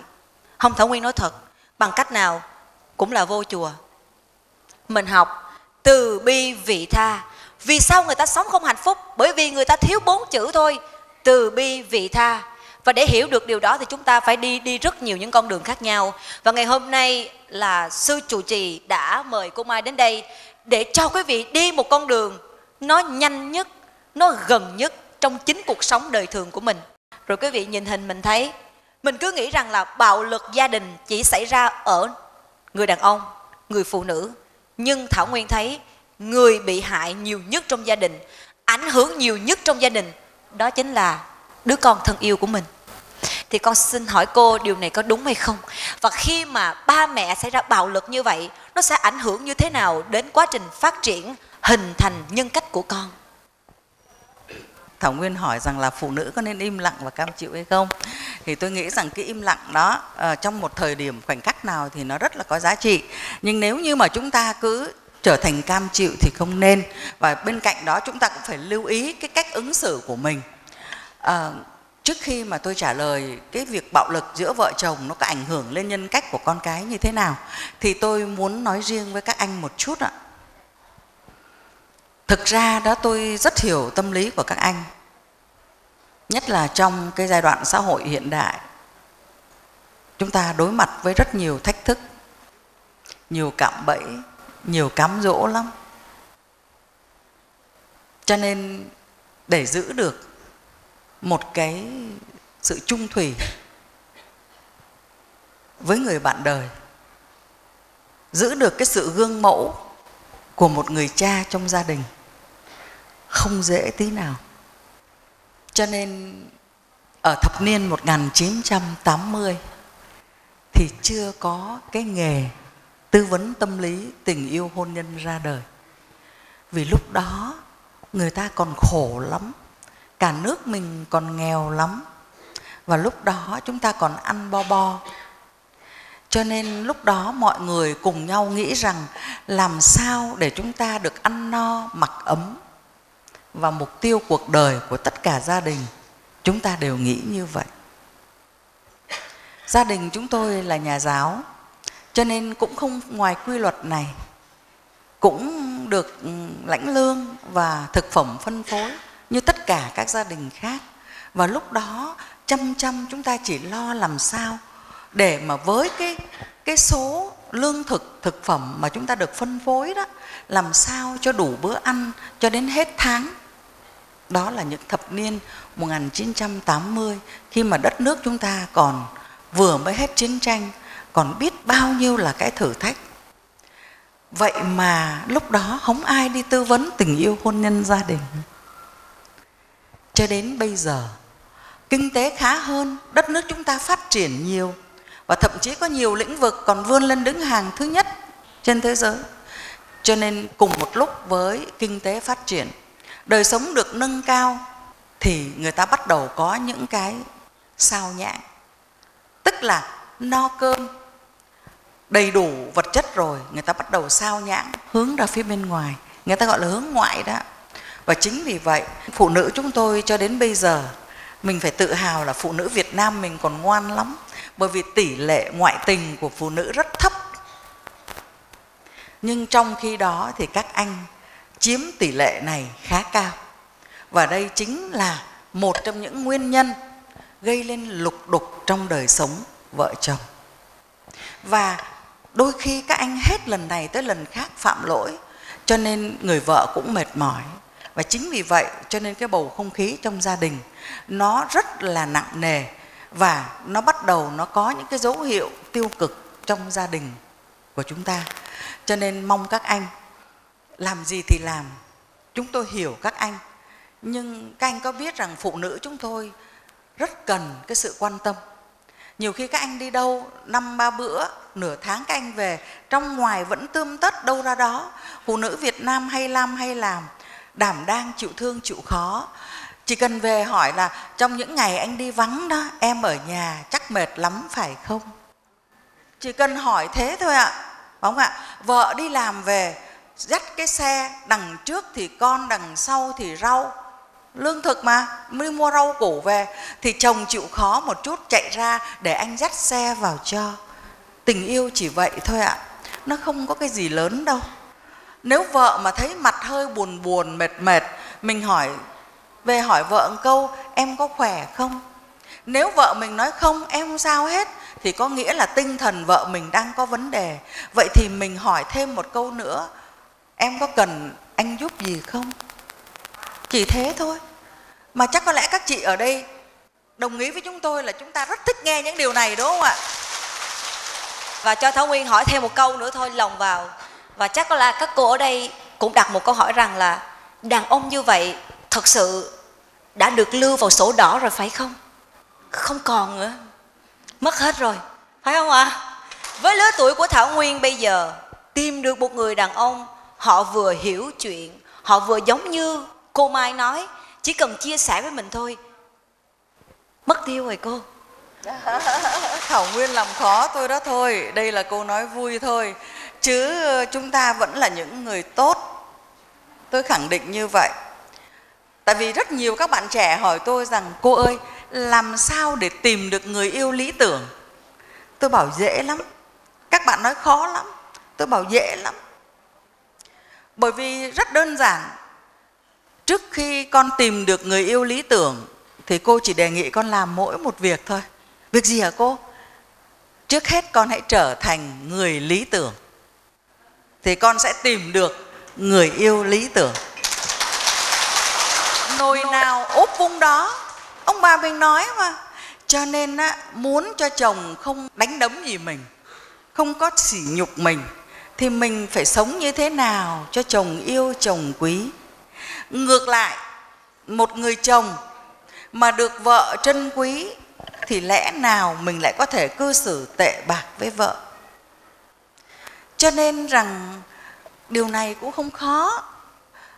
Không, Thảo Nguyên nói thật, bằng cách nào cũng là vô chùa. Mình học từ bi vị tha. Vì sao người ta sống không hạnh phúc? Bởi vì người ta thiếu bốn chữ thôi: từ bi vị tha. Và để hiểu được điều đó thì chúng ta phải đi đi rất nhiều những con đường khác nhau. Và ngày hôm nay là sư trụ trì đã mời cô Mai đến đây để cho quý vị đi một con đường nó nhanh nhất, nó gần nhất trong chính cuộc sống đời thường của mình. Rồi quý vị nhìn hình mình thấy, mình cứ nghĩ rằng là bạo lực gia đình chỉ xảy ra ở người đàn ông, người phụ nữ. Nhưng Thảo Nguyên thấy người bị hại nhiều nhất trong gia đình, ảnh hưởng nhiều nhất trong gia đình, đó chính là đứa con thân yêu của mình. Thì con xin hỏi cô điều này có đúng hay không? Và khi mà ba mẹ xảy ra bạo lực như vậy, nó sẽ ảnh hưởng như thế nào đến quá trình phát triển, hình thành nhân cách của con? Thảo Nguyên hỏi rằng là phụ nữ có nên im lặng và cam chịu hay không? Thì tôi nghĩ rằng cái im lặng đó uh, trong một thời điểm khoảnh khắc nào thì nó rất là có giá trị. Nhưng nếu như mà chúng ta cứ trở thành cam chịu thì không nên. Và bên cạnh đó chúng ta cũng phải lưu ý cái cách ứng xử của mình. À, trước khi mà tôi trả lời cái việc bạo lực giữa vợ chồng nó có ảnh hưởng lên nhân cách của con cái như thế nào, thì tôi muốn nói riêng với các anh một chút ạ. Thực ra đó, tôi rất hiểu tâm lý của các anh, nhất là trong cái giai đoạn xã hội hiện đại. Chúng ta đối mặt với rất nhiều thách thức, nhiều cạm bẫy, nhiều cám dỗ lắm. Cho nên để giữ được một cái sự chung thủy với người bạn đời, giữ được cái sự gương mẫu của một người cha trong gia đình không dễ tí nào. Cho nên ở thập niên một nghìn chín trăm tám mươi thì chưa có cái nghề tư vấn tâm lý tình yêu hôn nhân ra đời. Vì lúc đó người ta còn khổ lắm, cả nước mình còn nghèo lắm, và lúc đó chúng ta còn ăn bo bo. Cho nên lúc đó mọi người cùng nhau nghĩ rằng làm sao để chúng ta được ăn no mặc ấm. Và mục tiêu cuộc đời của tất cả gia đình chúng ta đều nghĩ như vậy. Gia đình chúng tôi là nhà giáo, cho nên cũng không ngoài quy luật này, cũng được lãnh lương và thực phẩm phân phối như tất cả các gia đình khác. Và lúc đó chăm chăm chúng ta chỉ lo làm sao để mà với cái, cái số lương thực, thực phẩm mà chúng ta được phân phối đó, làm sao cho đủ bữa ăn cho đến hết tháng. Đó là những thập niên một nghìn chín trăm tám mươi, khi mà đất nước chúng ta còn vừa mới hết chiến tranh, còn biết bao nhiêu là cái thử thách. Vậy mà lúc đó không ai đi tư vấn tình yêu hôn nhân gia đình. Cho đến bây giờ, kinh tế khá hơn, đất nước chúng ta phát triển nhiều, và thậm chí có nhiều lĩnh vực còn vươn lên đứng hàng thứ nhất trên thế giới. Cho nên cùng một lúc với kinh tế phát triển, đời sống được nâng cao, thì người ta bắt đầu có những cái sao nhãng. Tức là no cơm, đầy đủ vật chất rồi, người ta bắt đầu sao nhãng hướng ra phía bên ngoài, người ta gọi là hướng ngoại đó. Và chính vì vậy, phụ nữ chúng tôi cho đến bây giờ, mình phải tự hào là phụ nữ Việt Nam mình còn ngoan lắm, bởi vì tỷ lệ ngoại tình của phụ nữ rất thấp. Nhưng trong khi đó thì các anh chiếm tỷ lệ này khá cao. Và đây chính là một trong những nguyên nhân gây lên lục đục trong đời sống vợ chồng. Và đôi khi các anh hết lần này tới lần khác phạm lỗi, cho nên người vợ cũng mệt mỏi. Và chính vì vậy cho nên cái bầu không khí trong gia đình nó rất là nặng nề, và nó bắt đầu nó có những cái dấu hiệu tiêu cực trong gia đình của chúng ta. Cho nên mong các anh làm gì thì làm, chúng tôi hiểu các anh, nhưng các anh có biết rằng phụ nữ chúng tôi rất cần cái sự quan tâm. Nhiều khi các anh đi đâu năm ba bữa, nửa tháng các anh về, trong ngoài vẫn tươm tất đâu ra đó. Phụ nữ Việt Nam hay làm hay làm đảm đang, chịu thương, chịu khó. Chỉ cần về hỏi là trong những ngày anh đi vắng đó, em ở nhà chắc mệt lắm phải không? Chỉ cần hỏi thế thôi ạ, không ạ? Vợ đi làm về, dắt cái xe, đằng trước thì con, đằng sau thì rau. Lương thực mà, mới mua rau củ về. Thì chồng chịu khó một chút chạy ra để anh dắt xe vào cho. Tình yêu chỉ vậy thôi ạ, nó không có cái gì lớn đâu. Nếu vợ mà thấy mặt hơi buồn buồn, mệt mệt, mình hỏi về hỏi vợ một câu, em có khỏe không? Nếu vợ mình nói không, em không sao hết, thì có nghĩa là tinh thần vợ mình đang có vấn đề. Vậy thì mình hỏi thêm một câu nữa, em có cần anh giúp gì không? Chỉ thế thôi. Mà chắc có lẽ các chị ở đây đồng ý với chúng tôi là chúng ta rất thích nghe những điều này, đúng không ạ? Và cho Thảo Nguyên hỏi thêm một câu nữa thôi, lòng vào. Và chắc có lẽ các cô ở đây cũng đặt một câu hỏi rằng là đàn ông như vậy thật sự đã được lưu vào sổ đỏ rồi phải không? Không còn nữa, mất hết rồi, phải không ạ? À? Với lứa tuổi của Thảo Nguyên bây giờ, tìm được một người đàn ông, họ vừa hiểu chuyện, họ vừa giống như cô Mai nói, chỉ cần chia sẻ với mình thôi, mất tiêu rồi cô. Thảo Nguyên làm khó tôi đó thôi, đây là cô nói vui thôi, chứ chúng ta vẫn là những người tốt, tôi khẳng định như vậy. Tại vì rất nhiều các bạn trẻ hỏi tôi rằng, cô ơi, làm sao để tìm được người yêu lý tưởng? Tôi bảo dễ lắm. Các bạn nói khó lắm. Tôi bảo dễ lắm. Bởi vì rất đơn giản. Trước khi con tìm được người yêu lý tưởng thì cô chỉ đề nghị con làm mỗi một việc thôi. Việc gì hả cô? Trước hết con hãy trở thành người lý tưởng, thì con sẽ tìm được người yêu lý tưởng. Nồi nào úp vung đó, ông bà mình nói mà. Cho nên á, muốn cho chồng không đánh đấm gì mình, không có sỉ nhục mình, thì mình phải sống như thế nào cho chồng yêu, chồng quý. Ngược lại, một người chồng mà được vợ trân quý thì lẽ nào mình lại có thể cư xử tệ bạc với vợ. Cho nên rằng điều này cũng không khó,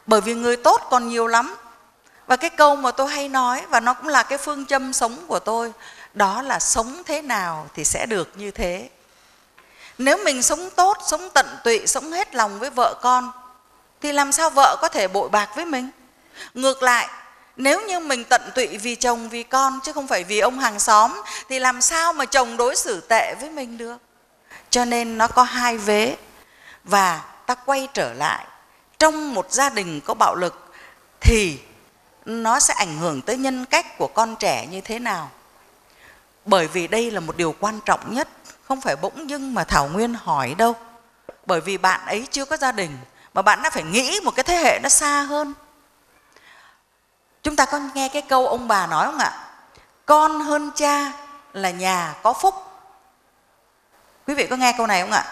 bởi vì người tốt còn nhiều lắm. Và cái câu mà tôi hay nói, và nó cũng là cái phương châm sống của tôi, đó là sống thế nào thì sẽ được như thế. Nếu mình sống tốt, sống tận tụy, sống hết lòng với vợ con, thì làm sao vợ có thể bội bạc với mình. Ngược lại, nếu như mình tận tụy vì chồng, vì con, chứ không phải vì ông hàng xóm, thì làm sao mà chồng đối xử tệ với mình được. Cho nên nó có hai vế. Và ta quay trở lại, trong một gia đình có bạo lực thì nó sẽ ảnh hưởng tới nhân cách của con trẻ như thế nào. Bởi vì đây là một điều quan trọng nhất, không phải bỗng dưng mà Thảo Nguyên hỏi đâu. Bởi vì bạn ấy chưa có gia đình, mà bạn đã phải nghĩ một cái thế hệ nó xa hơn. Chúng ta có nghe cái câu ông bà nói không ạ? Con hơn cha là nhà có phúc. Quý vị có nghe câu này không ạ?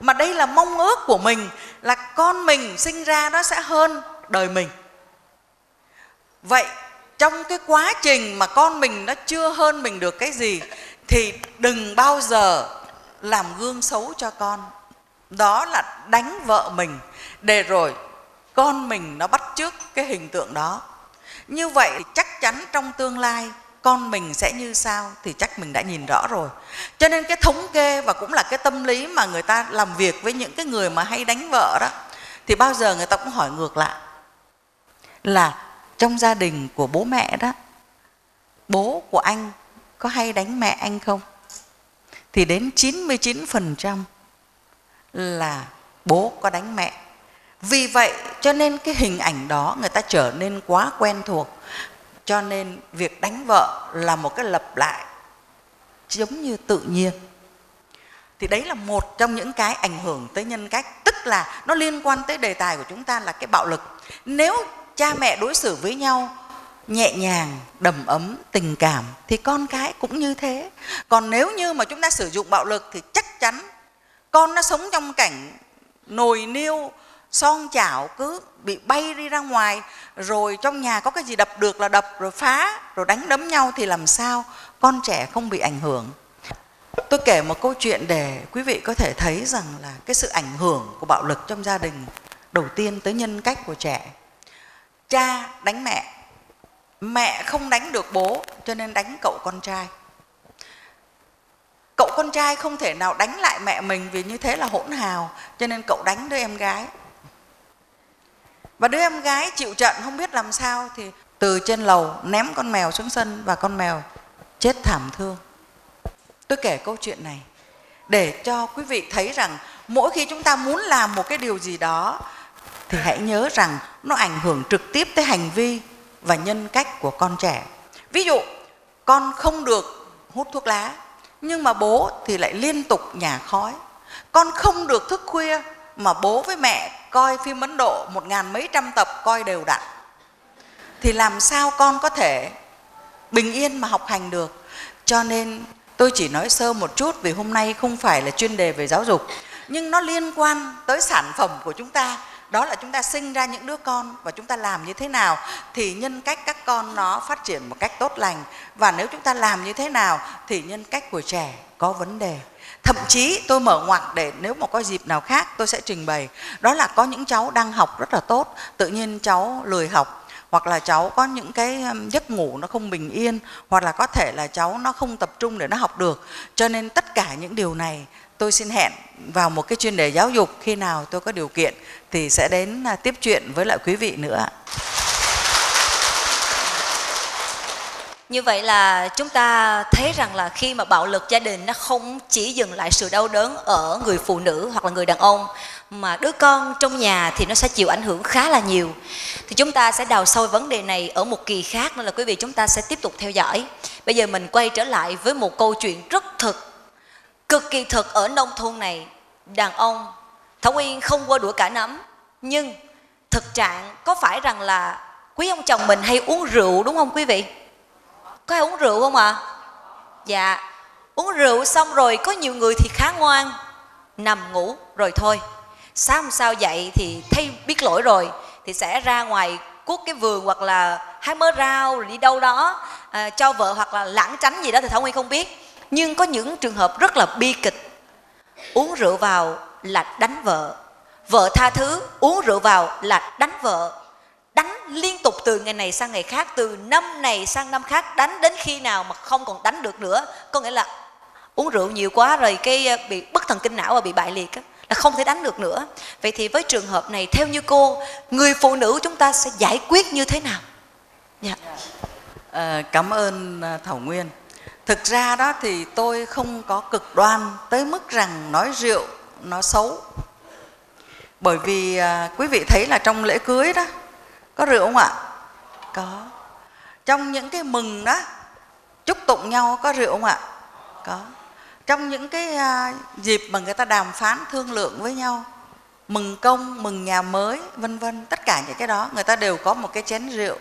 Mà đây là mong ước của mình, là con mình sinh ra nó sẽ hơn đời mình. Vậy trong cái quá trình mà con mình nó chưa hơn mình được cái gì thì đừng bao giờ làm gương xấu cho con. Đó là đánh vợ mình, để rồi con mình nó bắt chước cái hình tượng đó. Như vậy thì chắc chắn trong tương lai con mình sẽ như sao thì chắc mình đã nhìn rõ rồi. Cho nên cái thống kê và cũng là cái tâm lý mà người ta làm việc với những cái người mà hay đánh vợ đó, thì bao giờ người ta cũng hỏi ngược lại là trong gia đình của bố mẹ đó, bố của anh có hay đánh mẹ anh không? Thì đến chín mươi chín phần trăm là bố có đánh mẹ. Vì vậy cho nên cái hình ảnh đó người ta trở nên quá quen thuộc. Cho nên việc đánh vợ là một cái lặp lại giống như tự nhiên. Thì đấy là một trong những cái ảnh hưởng tới nhân cách. Tức là nó liên quan tới đề tài của chúng ta là cái bạo lực. Nếu cha mẹ đối xử với nhau nhẹ nhàng, đầm ấm, tình cảm thì con cái cũng như thế. Còn nếu như mà chúng ta sử dụng bạo lực thì chắc chắn con nó sống trong cảnh nồi niêu, son chảo cứ bị bay đi ra ngoài, rồi trong nhà có cái gì đập được là đập, rồi phá, rồi đánh đấm nhau thì làm sao con trẻ không bị ảnh hưởng. Tôi kể một câu chuyện để quý vị có thể thấy rằng là cái sự ảnh hưởng của bạo lực trong gia đình đầu tiên tới nhân cách của trẻ. Cha đánh mẹ, mẹ không đánh được bố cho nên đánh cậu con trai. Cậu con trai không thể nào đánh lại mẹ mình vì như thế là hỗn hào, cho nên cậu đánh đứa em gái. Và đứa em gái chịu trận không biết làm sao thì từ trên lầu ném con mèo xuống sân và con mèo chết thảm thương. Tôi kể câu chuyện này để cho quý vị thấy rằng mỗi khi chúng ta muốn làm một cái điều gì đó thì hãy nhớ rằng nó ảnh hưởng trực tiếp tới hành vi và nhân cách của con trẻ. Ví dụ, con không được hút thuốc lá, nhưng mà bố thì lại liên tục nhả khói. Con không được thức khuya, mà bố với mẹ coi phim Ấn Độ một ngàn mấy trăm tập coi đều đặn. Thì làm sao con có thể bình yên mà học hành được? Cho nên tôi chỉ nói sơ một chút, vì hôm nay không phải là chuyên đề về giáo dục, nhưng nó liên quan tới sản phẩm của chúng ta. Đó là chúng ta sinh ra những đứa con, và chúng ta làm như thế nào thì nhân cách các con nó phát triển một cách tốt lành. Và nếu chúng ta làm như thế nào thì nhân cách của trẻ có vấn đề. Thậm chí tôi mở ngoặc để nếu mà có dịp nào khác tôi sẽ trình bày. Đó là có những cháu đang học rất là tốt, tự nhiên cháu lười học, hoặc là cháu có những cái giấc ngủ nó không bình yên, hoặc là có thể là cháu nó không tập trung để nó học được. Cho nên tất cả những điều này tôi xin hẹn vào một cái chuyên đề giáo dục, khi nào tôi có điều kiện thì sẽ đến tiếp chuyện với lại quý vị nữa. Như vậy là chúng ta thấy rằng là khi mà bạo lực gia đình nó không chỉ dừng lại sự đau đớn ở người phụ nữ hoặc là người đàn ông, mà đứa con trong nhà thì nó sẽ chịu ảnh hưởng khá là nhiều. Thì chúng ta sẽ đào sâu vấn đề này ở một kỳ khác, nên là quý vị chúng ta sẽ tiếp tục theo dõi. Bây giờ mình quay trở lại với một câu chuyện rất thực, cực kỳ thực ở nông thôn này. Đàn ông Thảo Nguyên không qua đũa cả nắm, nhưng thực trạng có phải rằng là quý ông chồng mình hay uống rượu, đúng không quý vị? Có ai uống rượu không ạ? À? Dạ, uống rượu xong rồi có nhiều người thì khá ngoan, nằm ngủ rồi thôi. Sáng hôm sau dậy thì thấy biết lỗi rồi, thì sẽ ra ngoài cuốc cái vườn, hoặc là hái mớ rau, đi đâu đó à, cho vợ, hoặc là lãng tránh gì đó thì Thảo Nguyên không biết. Nhưng có những trường hợp rất là bi kịch, uống rượu vào là đánh vợ, vợ tha thứ, uống rượu vào là đánh vợ. Đánh liên tục từ ngày này sang ngày khác, từ năm này sang năm khác, đánh đến khi nào mà không còn đánh được nữa. Có nghĩa là uống rượu nhiều quá rồi cái bị bất thần kinh não và bị bại liệt, là không thể đánh được nữa. Vậy thì với trường hợp này, theo như cô, người phụ nữ chúng ta sẽ giải quyết như thế nào? Dạ. À, cảm ơn Thảo Nguyên. Thực ra đó thì tôi không có cực đoan tới mức rằng nói rượu nó xấu. Bởi vì à, quý vị thấy là trong lễ cưới đó, có rượu không ạ? Có. Trong những cái mừng đó, chúc tụng nhau có rượu không ạ? Có. Trong những cái à, dịp mà người ta đàm phán thương lượng với nhau, mừng công, mừng nhà mới, vân vân, tất cả những cái đó người ta đều có một cái chén rượu,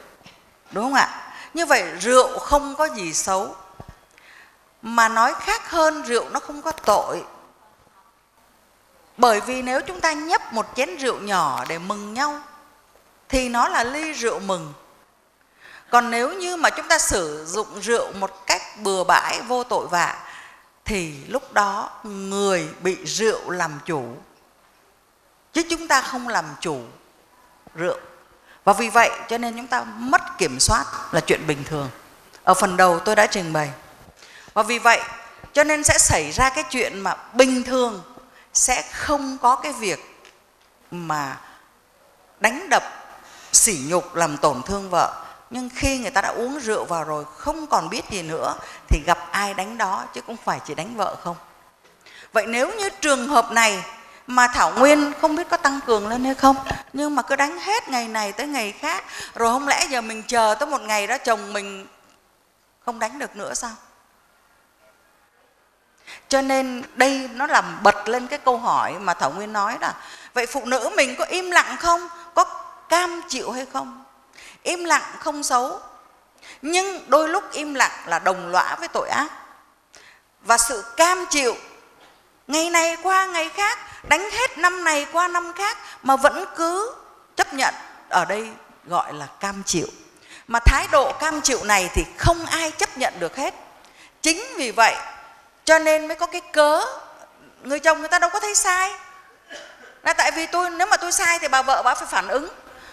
đúng không ạ? Như vậy rượu không có gì xấu. Mà nói khác hơn, rượu nó không có tội. Bởi vì nếu chúng ta nhấp một chén rượu nhỏ để mừng nhau thì nó là ly rượu mừng. Còn nếu như mà chúng ta sử dụng rượu một cách bừa bãi, vô tội vạ, thì lúc đó người bị rượu làm chủ, chứ chúng ta không làm chủ rượu. Và vì vậy cho nên chúng ta mất kiểm soát là chuyện bình thường. Ở phần đầu tôi đã trình bày. Và vì vậy cho nên sẽ xảy ra cái chuyện mà bình thường sẽ không có cái việc mà đánh đập, sỉ nhục, làm tổn thương vợ. Nhưng khi người ta đã uống rượu vào rồi, không còn biết gì nữa, thì gặp ai đánh đó, chứ cũng phải chỉ đánh vợ không. Vậy nếu như trường hợp này mà Thảo Nguyên không biết có tăng cường lên hay không, nhưng mà cứ đánh hết ngày này tới ngày khác, rồi không lẽ giờ mình chờ tới một ngày đó chồng mình không đánh được nữa sao? Cho nên đây nó làm bật lên cái câu hỏi mà Thảo Nguyên nói là vậy phụ nữ mình có im lặng không? Có cam chịu hay không? Im lặng không xấu, nhưng đôi lúc im lặng là đồng lõa với tội ác. Và sự cam chịu ngày này qua ngày khác, đánh hết năm này qua năm khác mà vẫn cứ chấp nhận, ở đây gọi là cam chịu. Mà thái độ cam chịu này thì không ai chấp nhận được hết. Chính vì vậy cho nên mới có cái cớ, người chồng người ta đâu có thấy sai. Là tại vì tôi, nếu mà tôi sai thì bà vợ bà phải phản ứng.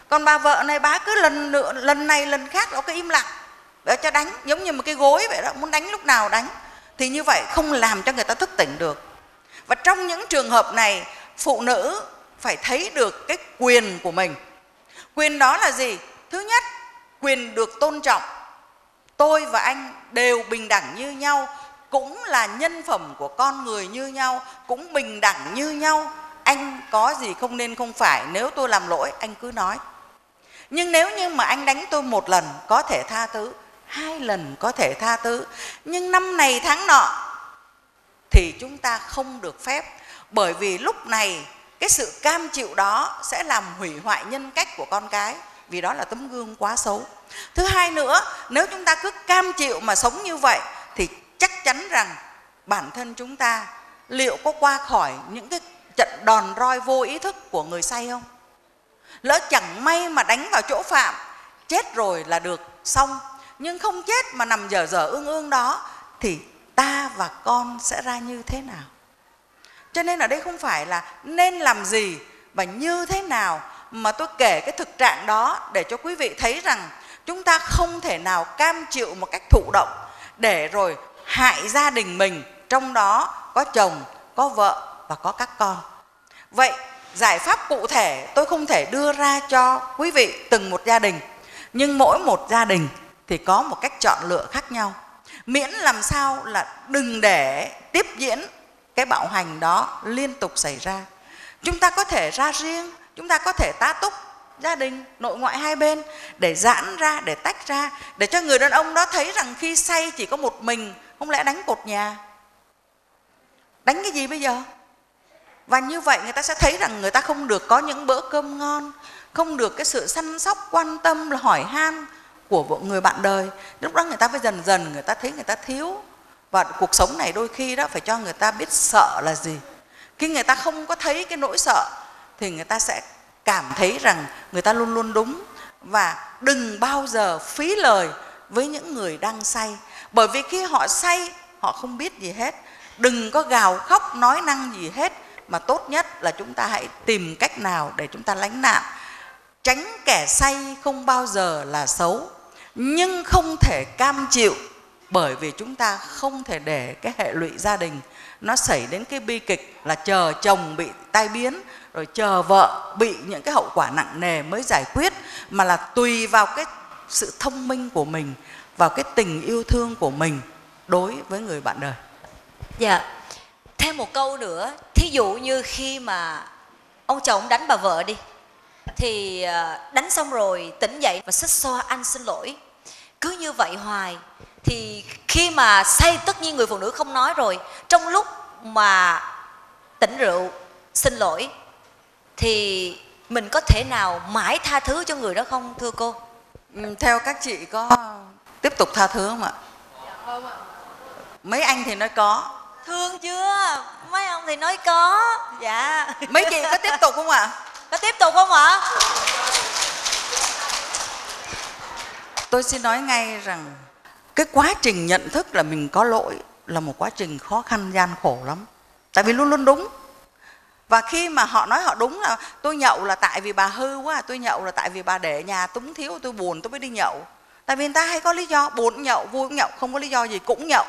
Còn bà vợ này bà cứ lần nữa, lần này lần khác bà cứ im lặng, bà cho đánh, giống như một cái gối vậy đó, muốn đánh lúc nào đánh. Thì như vậy không làm cho người ta thức tỉnh được. Và trong những trường hợp này, phụ nữ phải thấy được cái quyền của mình. Quyền đó là gì? Thứ nhất, quyền được tôn trọng. Tôi và anh đều bình đẳng như nhau, cũng là nhân phẩm của con người như nhau, cũng bình đẳng như nhau. Anh có gì không nên không phải, nếu tôi làm lỗi anh cứ nói. Nhưng nếu như mà anh đánh tôi một lần, có thể tha thứ. hai lần có thể tha thứ. Nhưng năm này tháng nọ thì chúng ta không được phép, bởi vì lúc này cái sự cam chịu đó sẽ làm hủy hoại nhân cách của con cái, vì đó là tấm gương quá xấu. Thứ hai nữa, nếu chúng ta cứ cam chịu mà sống như vậy thì chắc chắn rằng bản thân chúng ta liệu có qua khỏi những cái trận đòn roi vô ý thức của người say không? Lỡ chẳng may mà đánh vào chỗ phạm, chết rồi là được xong, nhưng không chết mà nằm dở dở ương ương đó thì ta và con sẽ ra như thế nào? Cho nên ở đây không phải là nên làm gì và như thế nào, mà tôi kể cái thực trạng đó để cho quý vị thấy rằng chúng ta không thể nào cam chịu một cách thụ động để rồi hại gia đình mình, trong đó có chồng, có vợ và có các con. Vậy giải pháp cụ thể tôi không thể đưa ra cho quý vị từng một gia đình, nhưng mỗi một gia đình thì có một cách chọn lựa khác nhau, miễn làm sao là đừng để tiếp diễn cái bạo hành đó liên tục xảy ra. Chúng ta có thể ra riêng, chúng ta có thể tá túc gia đình nội ngoại hai bên để giãn ra, để tách ra, để cho người đàn ông đó thấy rằng khi say chỉ có một mình, không lẽ đánh cột nhà, đánh cái gì bây giờ. Và như vậy người ta sẽ thấy rằng người ta không được có những bữa cơm ngon, không được cái sự săn sóc, quan tâm, hỏi han của người bạn đời. Lúc đó người ta phải dần dần người ta thấy người ta thiếu. Và cuộc sống này đôi khi đó phải cho người ta biết sợ là gì. Khi người ta không có thấy cái nỗi sợ thì người ta sẽ cảm thấy rằng người ta luôn luôn đúng. Và đừng bao giờ phí lời với những người đang say, bởi vì khi họ say họ không biết gì hết. Đừng có gào khóc nói năng gì hết, mà tốt nhất là chúng ta hãy tìm cách nào để chúng ta lánh nạn. Tránh kẻ say không bao giờ là xấu, nhưng không thể cam chịu, bởi vì chúng ta không thể để cái hệ lụy gia đình nó xảy đến cái bi kịch là chờ chồng bị tai biến, rồi chờ vợ bị những cái hậu quả nặng nề mới giải quyết, mà là tùy vào cái sự thông minh của mình, vào cái tình yêu thương của mình đối với người bạn đời. Dạ, thêm một câu nữa. Thí dụ như khi mà ông chồng đánh bà vợ đi, thì đánh xong rồi tỉnh dậy và xích xoa anh xin lỗi, cứ như vậy hoài. Thì khi mà say tất nhiên người phụ nữ không nói rồi, trong lúc mà tỉnh rượu xin lỗi thì mình có thể nào mãi tha thứ cho người đó không thưa cô? Theo các chị có tiếp tục tha thứ không ạ? Dạ không ạ. Mấy anh thì nói có. Thương chưa? Mấy ông thì nói có. Dạ. Mấy chị có tiếp tục không ạ? Có tiếp tục không ạ? Tôi xin nói ngay rằng cái quá trình nhận thức là mình có lỗi là một quá trình khó khăn, gian khổ lắm. Tại vì luôn luôn đúng. Và khi mà họ nói họ đúng là tôi nhậu là tại vì bà hư quá, tôi nhậu là tại vì bà để nhà túng thiếu, tôi buồn tôi mới đi nhậu. Tại vì người ta hay có lý do, buồn nhậu, vui cũng nhậu, không có lý do gì cũng nhậu.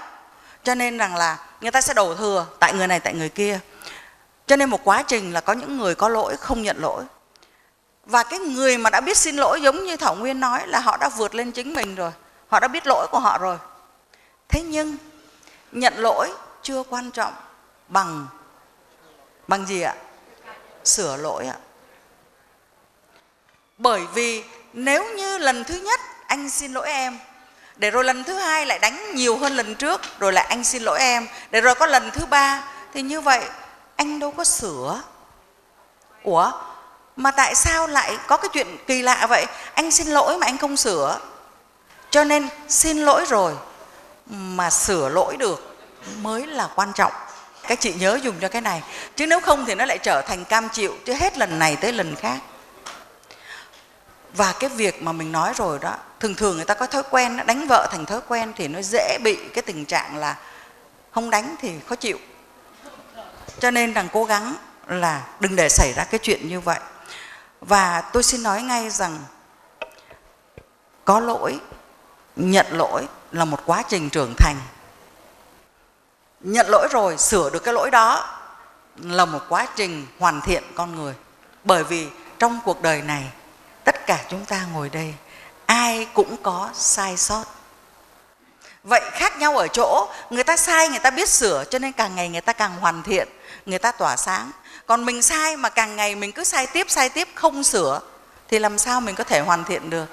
Cho nên rằng là người ta sẽ đổ thừa tại người này, tại người kia. Cho nên một quá trình là có những người có lỗi không nhận lỗi. Và cái người mà đã biết xin lỗi giống như Thảo Nguyên nói là họ đã vượt lên chính mình rồi, họ đã biết lỗi của họ rồi. Thế nhưng nhận lỗi chưa quan trọng bằng bằng gì ạ? Sửa lỗi ạ. Bởi vì nếu như lần thứ nhất anh xin lỗi em, để rồi lần thứ hai lại đánh nhiều hơn lần trước, rồi lại anh xin lỗi em, để rồi có lần thứ ba, thì như vậy anh đâu có sửa. Ủa, mà tại sao lại có cái chuyện kỳ lạ vậy? Anh xin lỗi mà anh không sửa. Cho nên xin lỗi rồi mà sửa lỗi được mới là quan trọng. Các chị nhớ dùng cho cái này, chứ nếu không thì nó lại trở thành cam chịu, chứ hết lần này tới lần khác. Và cái việc mà mình nói rồi đó, thường thường người ta có thói quen, đánh vợ thành thói quen thì nó dễ bị cái tình trạng là không đánh thì khó chịu. Cho nên rằng cố gắng là đừng để xảy ra cái chuyện như vậy. Và tôi xin nói ngay rằng có lỗi, nhận lỗi là một quá trình trưởng thành. Nhận lỗi rồi sửa được cái lỗi đó là một quá trình hoàn thiện con người. Bởi vì trong cuộc đời này, tất cả chúng ta ngồi đây ai cũng có sai sót. Vậy khác nhau ở chỗ người ta sai người ta biết sửa, cho nên càng ngày người ta càng hoàn thiện, người ta tỏa sáng. Còn mình sai mà càng ngày mình cứ sai tiếp sai tiếp không sửa thì làm sao mình có thể hoàn thiện được.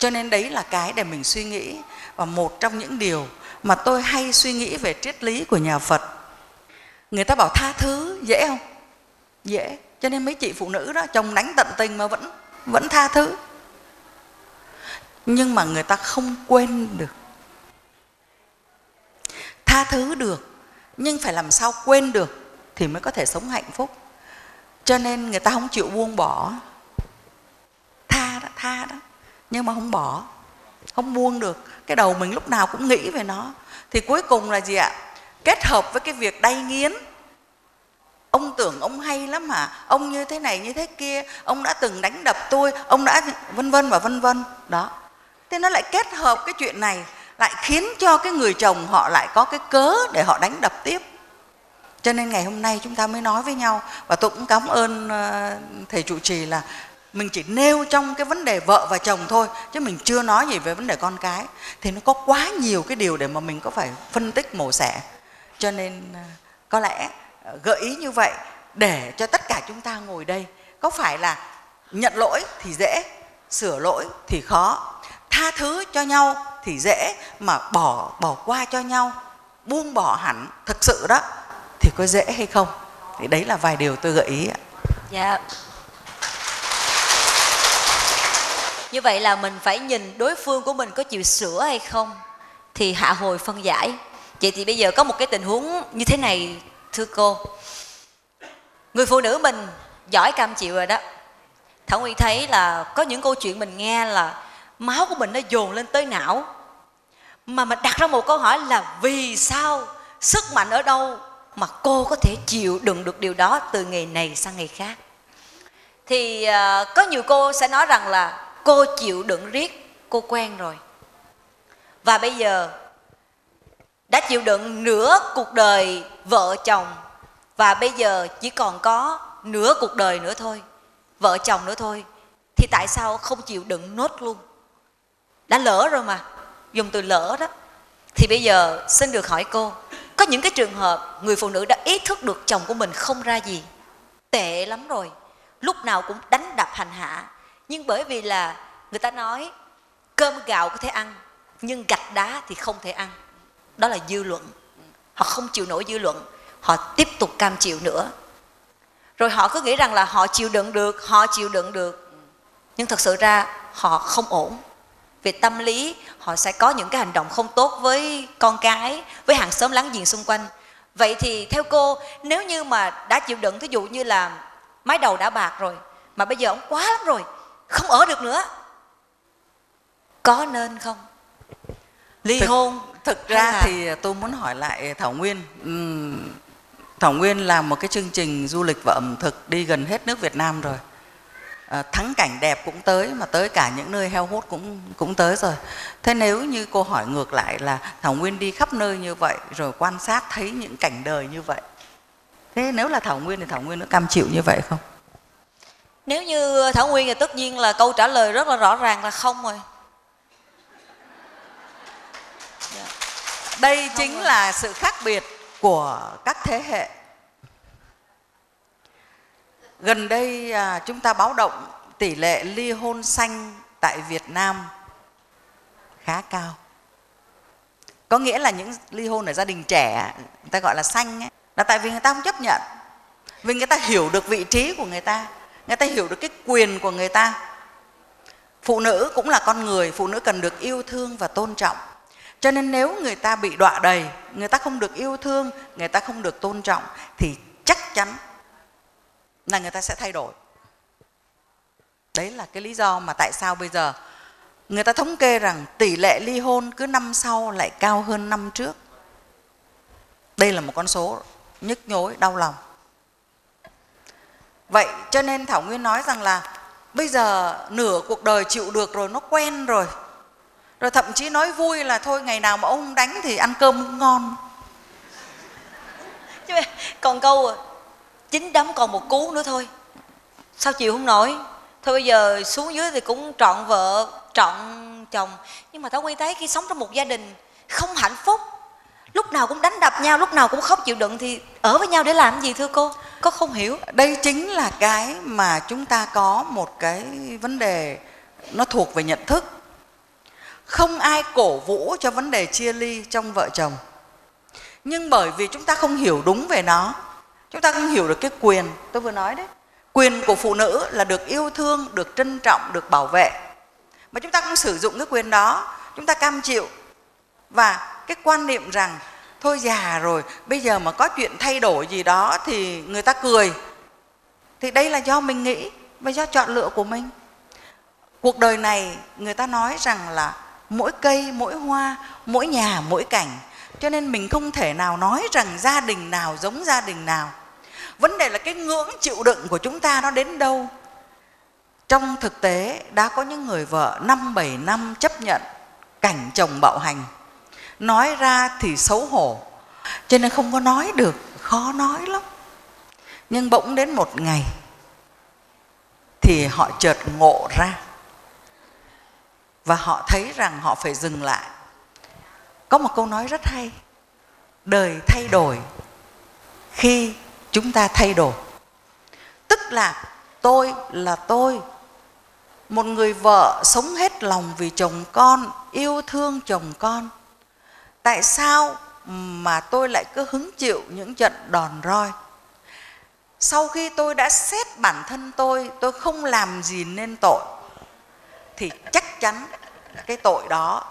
Cho nên đấy là cái để mình suy nghĩ. Và một trong những điều mà tôi hay suy nghĩ về triết lý của nhà Phật, người ta bảo tha thứ dễ không? Dễ. Cho nên mấy chị phụ nữ đó, chồng đánh tận tình mà vẫn vẫn tha thứ. Nhưng mà người ta không quên được. Tha thứ được, nhưng phải làm sao quên được thì mới có thể sống hạnh phúc. Cho nên người ta không chịu buông bỏ. Tha đó, tha đó, nhưng mà không bỏ, không buông được. Cái đầu mình lúc nào cũng nghĩ về nó. Thì cuối cùng là gì ạ? Kết hợp với cái việc đay nghiến. Ông tưởng ông hay lắm hả? Ông như thế này, như thế kia. Ông đã từng đánh đập tôi. Ông đã vân vân và vân vân. Đó. Thế nó lại kết hợp cái chuyện này, lại khiến cho cái người chồng họ lại có cái cớ để họ đánh đập tiếp. Cho nên ngày hôm nay chúng ta mới nói với nhau. Và tôi cũng cảm ơn Thầy trụ trì là mình chỉ nêu trong cái vấn đề vợ và chồng thôi, chứ mình chưa nói gì về vấn đề con cái. Thì nó có quá nhiều cái điều để mà mình có phải phân tích mổ xẻ. Cho nên có lẽ gợi ý như vậy để cho tất cả chúng ta ngồi đây. Có phải là nhận lỗi thì dễ, sửa lỗi thì khó, tha thứ cho nhau thì dễ, mà bỏ bỏ qua cho nhau, buông bỏ hẳn thực sự đó thì có dễ hay không? Thì đấy là vài điều tôi gợi ý ạ. Dạ. Như vậy là mình phải nhìn đối phương của mình có chịu sửa hay không thì hạ hồi phân giải. Vậy thì bây giờ có một cái tình huống như thế này thưa cô. Người phụ nữ mình giỏi cam chịu rồi đó. Thảo Nguyên thấy là có những câu chuyện mình nghe là máu của mình nó dồn lên tới não, mà mình đặt ra một câu hỏi là vì sao, sức mạnh ở đâu mà cô có thể chịu đựng được điều đó từ ngày này sang ngày khác. Thì uh, có nhiều cô sẽ nói rằng là cô chịu đựng riết, cô quen rồi. Và bây giờ đã chịu đựng nửa cuộc đời vợ chồng, và bây giờ chỉ còn có nửa cuộc đời nữa thôi, vợ chồng nữa thôi, thì tại sao không chịu đựng nốt luôn? Đã lỡ rồi mà, dùng từ lỡ đó. Thì bây giờ xin được hỏi cô, có những cái trường hợp người phụ nữ đã ý thức được chồng của mình không ra gì, tệ lắm rồi, lúc nào cũng đánh đập hành hạ, nhưng bởi vì là người ta nói cơm gạo có thể ăn, nhưng gạch đá thì không thể ăn. Đó là dư luận. Họ không chịu nổi dư luận, họ tiếp tục cam chịu nữa. Rồi họ cứ nghĩ rằng là họ chịu đựng được, họ chịu đựng được. Nhưng thật sự ra họ không ổn. Về tâm lý, họ sẽ có những cái hành động không tốt với con cái, với hàng xóm láng giềng xung quanh. Vậy thì theo cô, nếu như mà đã chịu đựng, ví dụ như là mái đầu đã bạc rồi, mà bây giờ ông quá lắm rồi, không ở được nữa, có nên không? Ly thực, hôn. Thực ra là... thì tôi muốn hỏi lại Thảo Nguyên. uhm, Thảo Nguyên làm một cái chương trình du lịch và ẩm thực đi gần hết nước Việt Nam rồi. À, thắng cảnh đẹp cũng tới, mà tới cả những nơi heo hút cũng cũng tới rồi. Thế nếu như cô hỏi ngược lại là Thảo Nguyên đi khắp nơi như vậy, rồi quan sát thấy những cảnh đời như vậy, thế nếu là Thảo Nguyên thì Thảo Nguyên nó cam chịu như vậy không? Nếu như Thảo Nguyên thì tất nhiên là câu trả lời rất là rõ ràng là không rồi. Đây không chính rồi. Là sự khác biệt của các thế hệ. Gần đây chúng ta báo động tỷ lệ ly hôn xanh tại Việt Nam khá cao. Có nghĩa là những ly hôn ở gia đình trẻ, người ta gọi là xanh ấy, là tại vì người ta không chấp nhận. Vì người ta hiểu được vị trí của người ta, người ta hiểu được cái quyền của người ta. Phụ nữ cũng là con người, phụ nữ cần được yêu thương và tôn trọng. Cho nên nếu người ta bị đọa đầy, người ta không được yêu thương, người ta không được tôn trọng, thì chắc chắn là người ta sẽ thay đổi. Đấy là cái lý do mà tại sao bây giờ người ta thống kê rằng tỷ lệ ly hôn cứ năm sau lại cao hơn năm trước. Đây là một con số nhức nhối, đau lòng. Vậy cho nên Thảo Nguyên nói rằng là bây giờ nửa cuộc đời chịu được rồi, nó quen rồi. Rồi thậm chí nói vui là thôi ngày nào mà ông đánh thì ăn cơm cũng ngon. Chứ còn câu chín đấm còn một cú nữa thôi, sao chịu không nổi. Thôi bây giờ xuống dưới thì cũng trọn vợ, trọn chồng. Nhưng mà Thảo Nguyên thấy khi sống trong một gia đình không hạnh phúc, lúc nào cũng đánh đập nhau, lúc nào cũng không chịu đựng, thì ở với nhau để làm gì thưa cô? Có không hiểu. Đây chính là cái mà chúng ta có một cái vấn đề nó thuộc về nhận thức. Không ai cổ vũ cho vấn đề chia ly trong vợ chồng. Nhưng bởi vì chúng ta không hiểu đúng về nó, chúng ta không hiểu được cái quyền tôi vừa nói đấy. Quyền của phụ nữ là được yêu thương, được trân trọng, được bảo vệ. Mà chúng ta không sử dụng cái quyền đó, chúng ta cam chịu. Và cái quan niệm rằng thôi già rồi, bây giờ mà có chuyện thay đổi gì đó thì người ta cười. Thì đây là do mình nghĩ và do chọn lựa của mình. Cuộc đời này người ta nói rằng là mỗi cây, mỗi hoa, mỗi nhà, mỗi cảnh. Cho nên mình không thể nào nói rằng gia đình nào giống gia đình nào. Vấn đề là cái ngưỡng chịu đựng của chúng ta nó đến đâu. Trong thực tế đã có những người vợ năm bảy năm chấp nhận cảnh chồng bạo hành. Nói ra thì xấu hổ, cho nên không có nói được, khó nói lắm. Nhưng bỗng đến một ngày thì họ chợt ngộ ra. Và họ thấy rằng họ phải dừng lại. Có một câu nói rất hay: đời thay đổi khi chúng ta thay đổi. Tức là tôi là tôi. Một người vợ sống hết lòng vì chồng con, yêu thương chồng con, tại sao mà tôi lại cứ hứng chịu những trận đòn roi? Sau khi tôi đã xét bản thân tôi, tôi không làm gì nên tội, thì chắc chắn cái tội đó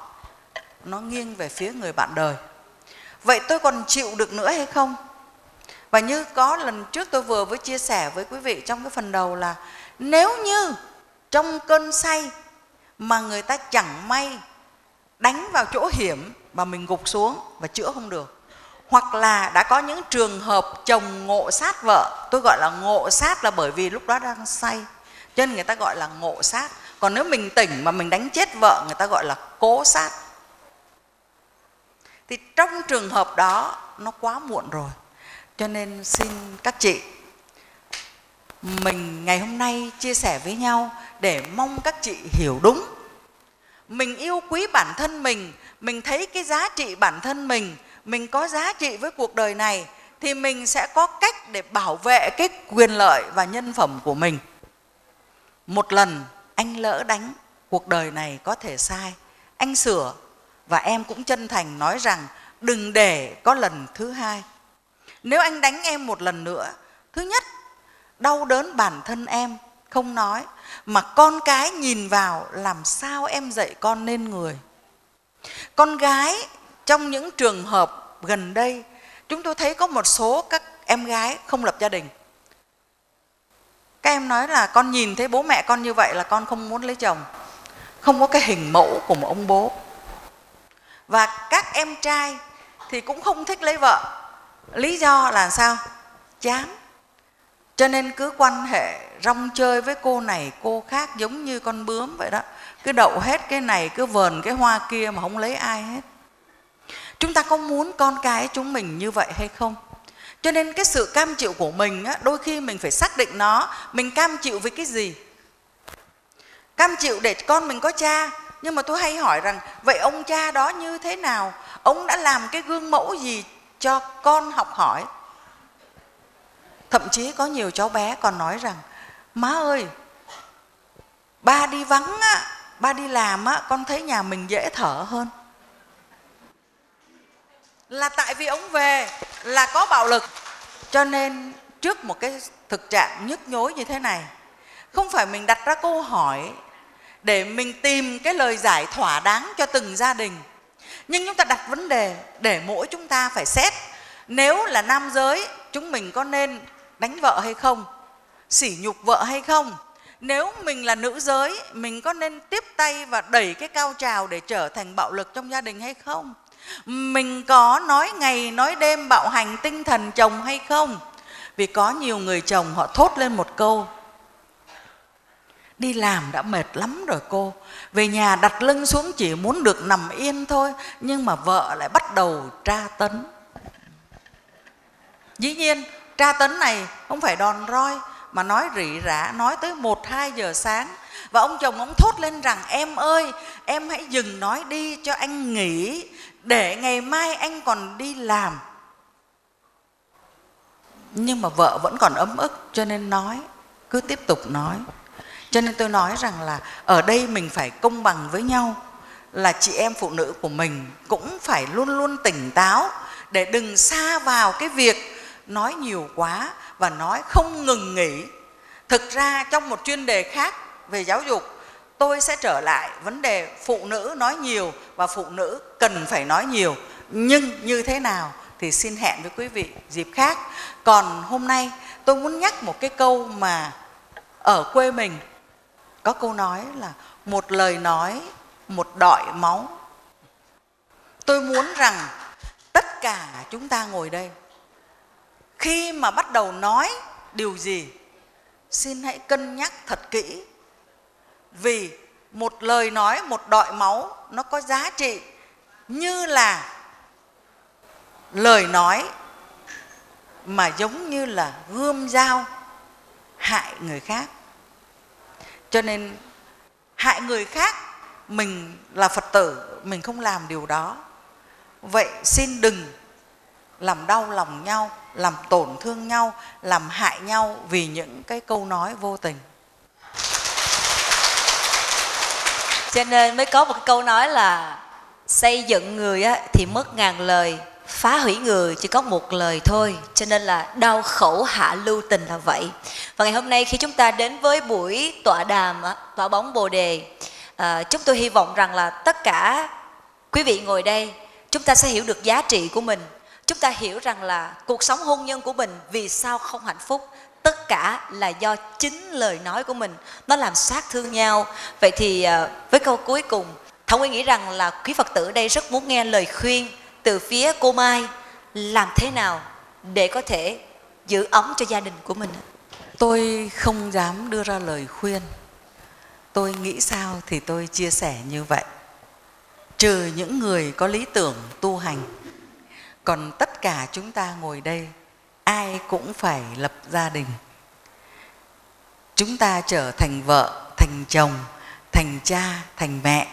nó nghiêng về phía người bạn đời. Vậy tôi còn chịu được nữa hay không? Và như có lần trước tôi vừa mới chia sẻ với quý vị trong cái phần đầu là nếu như trong cơn say mà người ta chẳng may đánh vào chỗ hiểm mà mình gục xuống và chữa không được, hoặc là đã có những trường hợp chồng ngộ sát vợ, tôi gọi là ngộ sát là bởi vì lúc đó đang say, cho nên người ta gọi là ngộ sát. Còn nếu mình tỉnh mà mình đánh chết vợ, người ta gọi là cố sát. Thì trong trường hợp đó nó quá muộn rồi. Cho nên xin các chị, mình ngày hôm nay chia sẻ với nhau để mong các chị hiểu đúng. Mình yêu quý bản thân mình, mình thấy cái giá trị bản thân mình, mình có giá trị với cuộc đời này, thì mình sẽ có cách để bảo vệ cái quyền lợi và nhân phẩm của mình. Một lần anh lỡ đánh, cuộc đời này có thể sai, anh sửa. Và em cũng chân thành nói rằng đừng để có lần thứ hai. Nếu anh đánh em một lần nữa, thứ nhất, đau đớn bản thân em không nói, mà con cái nhìn vào làm sao em dạy con nên người. Con gái trong những trường hợp gần đây, chúng tôi thấy có một số các em gái không lập gia đình. Các em nói là con nhìn thấy bố mẹ con như vậy là con không muốn lấy chồng. Không có cái hình mẫu của một ông bố. Và các em trai thì cũng không thích lấy vợ. Lý do là sao? Chán. Cho nên cứ quan hệ rong chơi với cô này cô khác, giống như con bướm vậy đó. Cứ đậu hết cái này, cứ vờn cái hoa kia mà không lấy ai hết. Chúng ta có muốn con cái chúng mình như vậy hay không? Cho nên cái sự cam chịu của mình á, đôi khi mình phải xác định nó. Mình cam chịu với cái gì? Cam chịu để con mình có cha. Nhưng mà tôi hay hỏi rằng vậy ông cha đó như thế nào? Ông đã làm cái gương mẫu gì cho con học hỏi? Thậm chí có nhiều cháu bé còn nói rằng má ơi, ba đi vắng á, ba đi làm á, con thấy nhà mình dễ thở hơn. Là tại vì ông về là có bạo lực. Cho nên trước một cái thực trạng nhức nhối như thế này, không phải mình đặt ra câu hỏi để mình tìm cái lời giải thỏa đáng cho từng gia đình, nhưng chúng ta đặt vấn đề để mỗi chúng ta phải xét. Nếu là nam giới, chúng mình có nên đánh vợ hay không? Sỉ nhục vợ hay không? Nếu mình là nữ giới, mình có nên tiếp tay và đẩy cái cao trào để trở thành bạo lực trong gia đình hay không? Mình có nói ngày nói đêm bạo hành tinh thần chồng hay không? Vì có nhiều người chồng họ thốt lên một câu: đi làm đã mệt lắm rồi cô, về nhà đặt lưng xuống chỉ muốn được nằm yên thôi. Nhưng mà vợ lại bắt đầu tra tấn. Dĩ nhiên tra tấn này không phải đòn roi, mà nói rỉ rả, nói tới một hai giờ sáng. Và ông chồng ông thốt lên rằng em ơi, em hãy dừng nói đi cho anh nghỉ, để ngày mai anh còn đi làm. Nhưng mà vợ vẫn còn ấm ức, cho nên nói, cứ tiếp tục nói. Cho nên tôi nói rằng là ở đây mình phải công bằng với nhau. là chị em phụ nữ của mình cũng phải luôn luôn tỉnh táo để đừng sa vào cái việc nói nhiều quá và nói không ngừng nghỉ. Thực ra trong một chuyên đề khác về giáo dục, tôi sẽ trở lại vấn đề phụ nữ nói nhiều và phụ nữ cần phải nói nhiều. Nhưng như thế nào thì xin hẹn với quý vị dịp khác. Còn hôm nay tôi muốn nhắc một cái câu mà ở quê mình có câu nói là một lời nói, một đọi máu. Tôi muốn rằng tất cả chúng ta ngồi đây, khi mà bắt đầu nói điều gì, xin hãy cân nhắc thật kỹ. Vì một lời nói, một đọi máu nó có giá trị như là lời nói mà giống như là gươm dao hại người khác. Cho nên hại người khác, mình là Phật tử, mình không làm điều đó. Vậy xin đừng làm đau lòng nhau, làm tổn thương nhau, làm hại nhau vì những cái câu nói vô tình. Cho nên mới có một câu nói là xây dựng người thì mất ngàn lời, phá hủy người chỉ có một lời thôi. Cho nên là đau khẩu hạ lưu tình là vậy. Và ngày hôm nay khi chúng ta đến với buổi tọa đàm Tỏa Bóng Bồ Đề, chúng tôi hy vọng rằng là tất cả quý vị ngồi đây, chúng ta sẽ hiểu được giá trị của mình. Chúng ta hiểu rằng là cuộc sống hôn nhân của mình vì sao không hạnh phúc, tất cả là do chính lời nói của mình, nó làm sát thương nhau. Vậy thì với câu cuối cùng, Thảo Nguyên nghĩ rằng là quý Phật tử ở đây rất muốn nghe lời khuyên từ phía cô Mai, làm thế nào để có thể giữ ấm cho gia đình của mình. Tôi không dám đưa ra lời khuyên. Tôi nghĩ sao thì tôi chia sẻ như vậy. Trừ những người có lý tưởng tu hành, còn tất cả chúng ta ngồi đây ai cũng phải lập gia đình. Chúng ta trở thành vợ, thành chồng, thành cha, thành mẹ.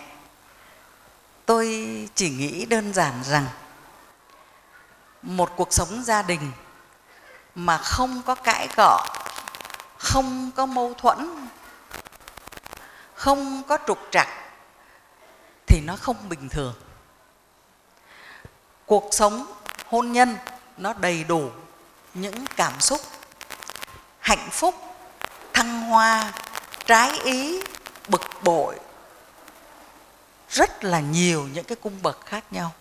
Tôi chỉ nghĩ đơn giản rằng một cuộc sống gia đình mà không có cãi cọ, không có mâu thuẫn, không có trục trặc thì nó không bình thường. Cuộc sống hôn nhân nó đầy đủ những cảm xúc, hạnh phúc, thăng hoa, trái ý, bực bội, rất là nhiều những cái cung bậc khác nhau.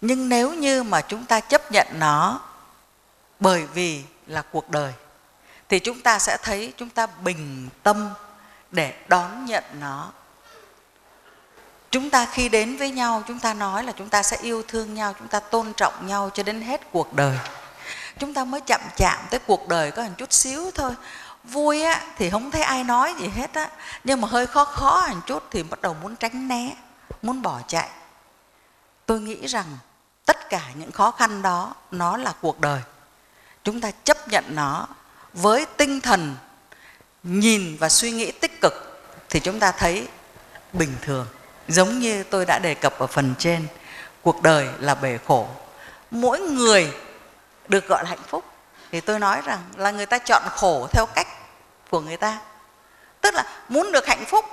Nhưng nếu như mà chúng ta chấp nhận nó bởi vì là cuộc đời, thì chúng ta sẽ thấy chúng ta bình tâm để đón nhận nó. Chúng ta khi đến với nhau, chúng ta nói là chúng ta sẽ yêu thương nhau, chúng ta tôn trọng nhau cho đến hết cuộc đời. Chúng ta mới chậm chạm tới cuộc đời có một chút xíu thôi. Vui á, thì không thấy ai nói gì hết á. Nhưng mà hơi khó khó một chút thì bắt đầu muốn tránh né, muốn bỏ chạy. Tôi nghĩ rằng tất cả những khó khăn đó, nó là cuộc đời. Chúng ta chấp nhận nó với tinh thần nhìn và suy nghĩ tích cực thì chúng ta thấy bình thường. Giống như tôi đã đề cập ở phần trên, cuộc đời là bể khổ. Mỗi người được gọi là hạnh phúc thì tôi nói rằng là người ta chọn khổ theo cách của người ta. Tức là muốn được hạnh phúc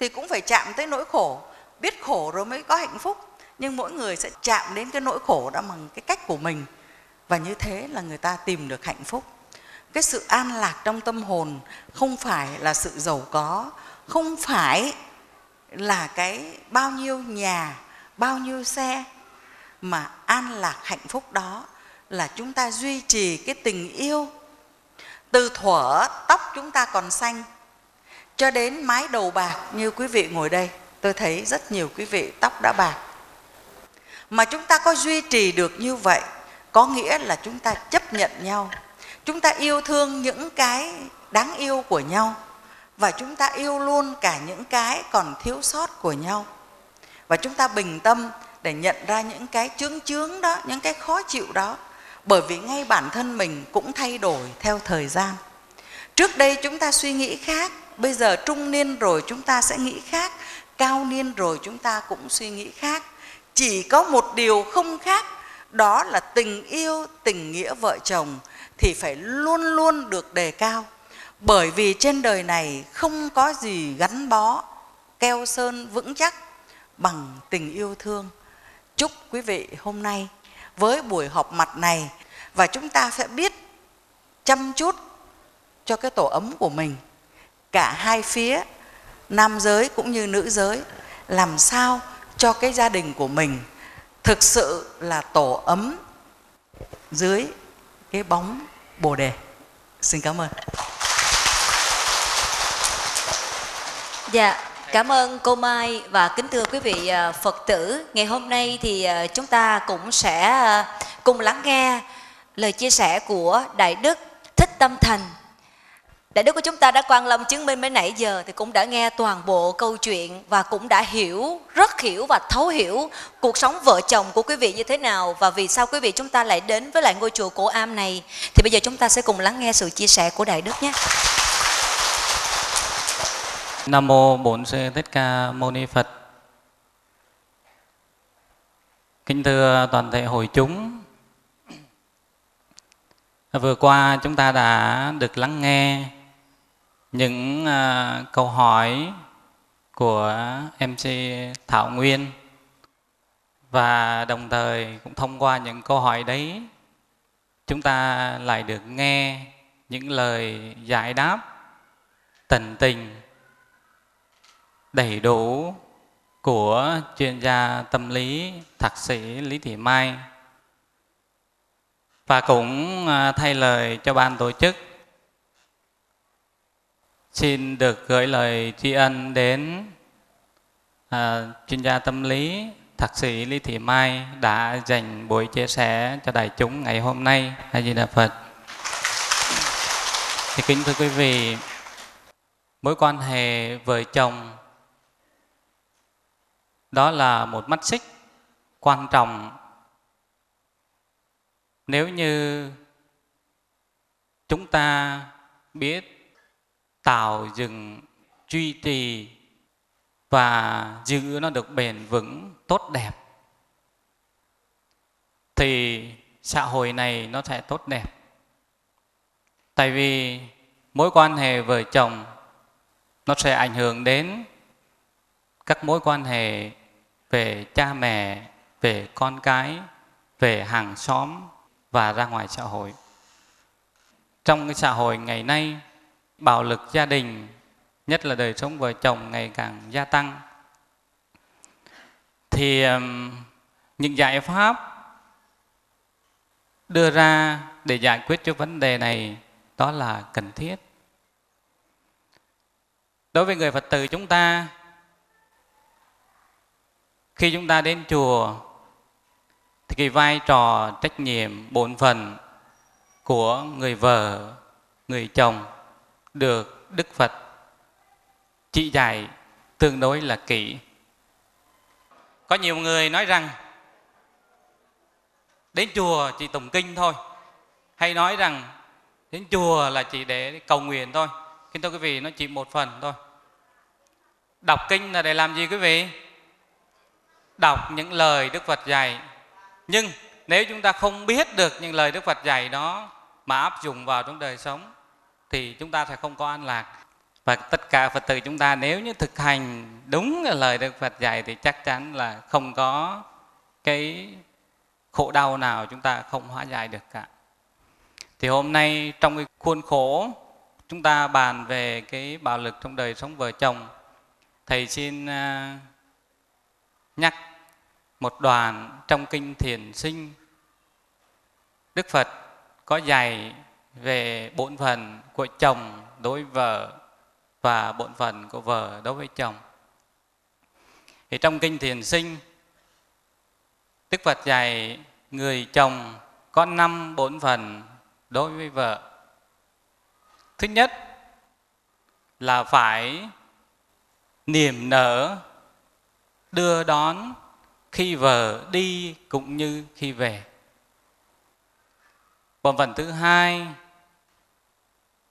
thì cũng phải chạm tới nỗi khổ, biết khổ rồi mới có hạnh phúc. Nhưng mỗi người sẽ chạm đến cái nỗi khổ đó bằng cái cách của mình, và như thế là người ta tìm được hạnh phúc. Cái sự an lạc trong tâm hồn không phải là sự giàu có, không phải là cái bao nhiêu nhà, bao nhiêu xe, mà an lạc hạnh phúc đó là chúng ta duy trì cái tình yêu từ thuở tóc chúng ta còn xanh cho đến mái đầu bạc. Như quý vị ngồi đây, tôi thấy rất nhiều quý vị tóc đã bạc, mà chúng ta có duy trì được như vậy có nghĩa là chúng ta chấp nhận nhau, chúng ta yêu thương những cái đáng yêu của nhau, và chúng ta yêu luôn cả những cái còn thiếu sót của nhau, và chúng ta bình tâm để nhận ra những cái chướng chướng đó, những cái khó chịu đó. Bởi vì ngay bản thân mình cũng thay đổi theo thời gian. Trước đây chúng ta suy nghĩ khác, bây giờ trung niên rồi chúng ta sẽ nghĩ khác, cao niên rồi chúng ta cũng suy nghĩ khác. Chỉ có một điều không khác, đó là tình yêu, tình nghĩa vợ chồng thì phải luôn luôn được đề cao. Bởi vì trên đời này không có gì gắn bó, keo sơn vững chắc bằng tình yêu thương. Chúc quý vị hôm nay với buổi họp mặt này, và chúng ta sẽ biết chăm chút cho cái tổ ấm của mình, cả hai phía nam giới cũng như nữ giới, làm sao cho cái gia đình của mình thực sự là tổ ấm dưới cái bóng Bồ Đề. Xin cảm ơn. Dạ, cảm ơn cô Mai. Và kính thưa quý vị Phật tử, ngày hôm nay thì chúng ta cũng sẽ cùng lắng nghe lời chia sẻ của Đại Đức Thích Tâm Thành. Đại Đức của chúng ta đã quan lâm chứng minh mới nãy giờ thì cũng đã nghe toàn bộ câu chuyện, và cũng đã hiểu, rất hiểu và thấu hiểu cuộc sống vợ chồng của quý vị như thế nào, và vì sao quý vị chúng ta lại đến với lại ngôi chùa Cổ Am này. Thì bây giờ chúng ta sẽ cùng lắng nghe sự chia sẻ của Đại Đức nhé. Nam Mô Bổn Sư Thích Ca Mâu Ni Phật. Kính thưa toàn thể hội chúng, vừa qua chúng ta đã được lắng nghe những câu hỏi của em xê Thảo Nguyên, và đồng thời cũng thông qua những câu hỏi đấy chúng ta lại được nghe những lời giải đáp tận tình đầy đủ của chuyên gia tâm lý Thạc sĩ Lý Thị Mai. Và cũng thay lời cho ban tổ chức, xin được gửi lời tri ân đến à, chuyên gia tâm lý Thạc sĩ Lý Thị Mai đã dành buổi chia sẻ cho đại chúng ngày hôm nay. A Di Đà Phật. Thì kính thưa quý vị, mối quan hệ vợ chồng đó là một mắt xích quan trọng. Nếu như chúng ta biết tạo dựng, duy trì và giữ nó được bền vững, tốt đẹp, thì xã hội này nó sẽ tốt đẹp. Tại vì mối quan hệ vợ chồng nó sẽ ảnh hưởng đến các mối quan hệ về cha mẹ, về con cái, về hàng xóm và ra ngoài xã hội. Trong cái xã hội ngày nay, bạo lực gia đình, nhất là đời sống vợ chồng ngày càng gia tăng, thì những giải pháp đưa ra để giải quyết cho vấn đề này đó là cần thiết. Đối với người Phật tử chúng ta, khi chúng ta đến chùa thì cái vai trò trách nhiệm bổn phận của người vợ, người chồng được Đức Phật chỉ dạy tương đối là kỹ. Có nhiều người nói rằng đến chùa chỉ tụng kinh thôi, hay nói rằng đến chùa là chỉ để cầu nguyện thôi. Kính thưa quý vị, nó chỉ một phần thôi. Đọc kinh là để làm gì quý vị? Đọc những lời Đức Phật dạy. Nhưng nếu chúng ta không biết được những lời Đức Phật dạy đó mà áp dụng vào trong đời sống thì chúng ta sẽ không có an lạc. Và tất cả Phật tử chúng ta nếu như thực hành đúng là lời Đức Phật dạy thì chắc chắn là không có cái khổ đau nào chúng ta không hóa giải được cả. Thì hôm nay trong cái khuôn khổ chúng ta bàn về cái bạo lực trong đời sống vợ chồng, thầy xin nhắc một đoạn trong Kinh Thiền Sinh. Đức Phật có dạy về bổn phận của chồng đối với vợ và bổn phận của vợ đối với chồng. Thì trong Kinh Thiền Sinh, Đức Phật dạy người chồng có năm bổn phận đối với vợ. Thứ nhất là phải niềm nở đưa đón khi vợ đi cũng như khi về. Bổn phận thứ hai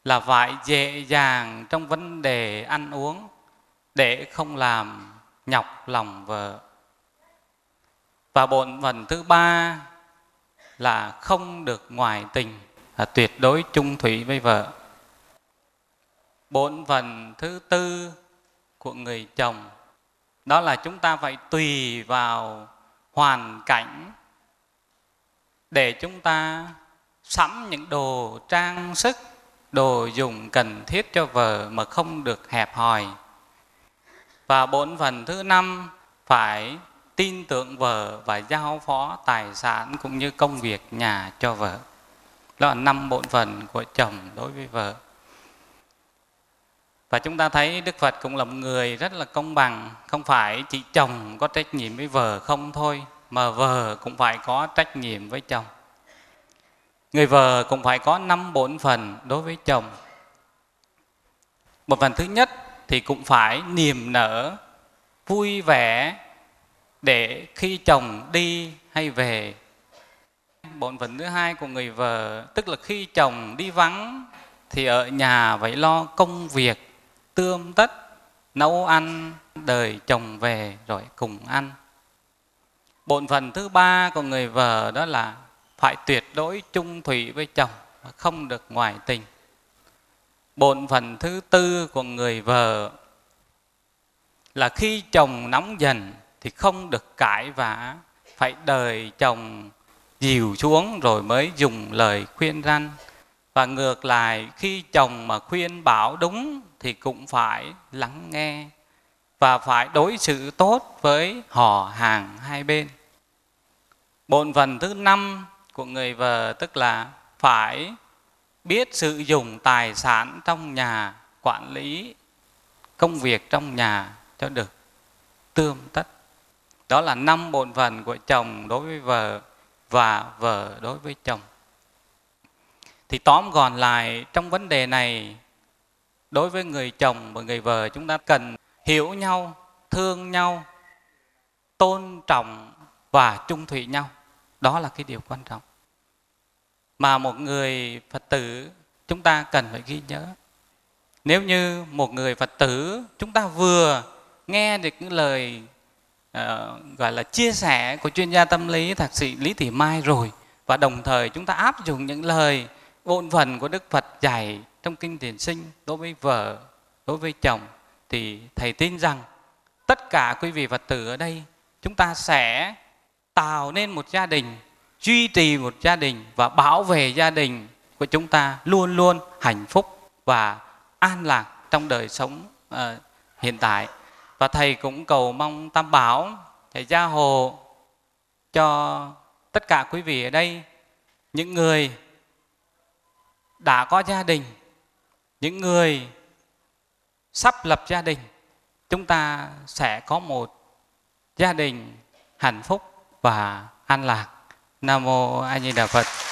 là phải dễ dàng trong vấn đề ăn uống để không làm nhọc lòng vợ. Và bổn phận thứ ba là không được ngoại tình, là tuyệt đối chung thủy với vợ. Bổn phận thứ tư của người chồng Đó là chúng ta phải tùy vào hoàn cảnh để chúng ta sắm những đồ trang sức, đồ dùng cần thiết cho vợ mà không được hẹp hòi. Và bốn phần thứ năm, phải tin tưởng vợ và giao phó tài sản cũng như công việc nhà cho vợ. Đó là năm bổn phận của chồng đối với vợ. Và chúng ta thấy Đức Phật cũng là một người rất là công bằng. Không phải chỉ chồng có trách nhiệm với vợ không thôi, mà vợ cũng phải có trách nhiệm với chồng. Người vợ cũng phải có năm bổn phận đối với chồng. Một phần thứ nhất thì cũng phải niềm nở, vui vẻ để khi chồng đi hay về. Bổn phận thứ hai của người vợ, tức là khi chồng đi vắng thì ở nhà phải lo công việc tươm tất, nấu ăn, đợi chồng về rồi cùng ăn. Bổn phận thứ ba của người vợ đó là phải tuyệt đối chung thủy với chồng, không được ngoại tình. Bổn phận thứ tư của người vợ là khi chồng nóng giận thì không được cãi vã, phải đợi chồng dìu xuống rồi mới dùng lời khuyên răn. Và ngược lại, khi chồng mà khuyên bảo đúng thì cũng phải lắng nghe và phải đối xử tốt với họ hàng hai bên. Bổn phận thứ năm của người vợ tức là phải biết sử dụng tài sản trong nhà, quản lý công việc trong nhà cho được tươm tất. Đó là năm bổn phận của chồng đối với vợ và vợ đối với chồng. Thì tóm gọn lại, trong vấn đề này, đối với người chồng và người vợ, chúng ta cần hiểu nhau, thương nhau, tôn trọng và chung thủy nhau. Đó là cái điều quan trọng mà một người Phật tử chúng ta cần phải ghi nhớ. Nếu như một người Phật tử chúng ta vừa nghe được những lời uh, gọi là chia sẻ của chuyên gia tâm lý Thạc sĩ Lý Thị Mai rồi, và đồng thời chúng ta áp dụng những lời bổn phận của Đức Phật dạy trong Kinh Thiền Sinh đối với vợ, đối với chồng, thì Thầy tin rằng tất cả quý vị Phật tử ở đây chúng ta sẽ tạo nên một gia đình, duy trì một gia đình và bảo vệ gia đình của chúng ta luôn luôn hạnh phúc và an lạc trong đời sống uh, hiện tại. Và Thầy cũng cầu mong Tam Bảo, Thầy gia hộ cho tất cả quý vị ở đây, những người đã có gia đình, những người sắp lập gia đình, chúng ta sẽ có một gia đình hạnh phúc và an lạc. Nam Mô A Di Đà Phật.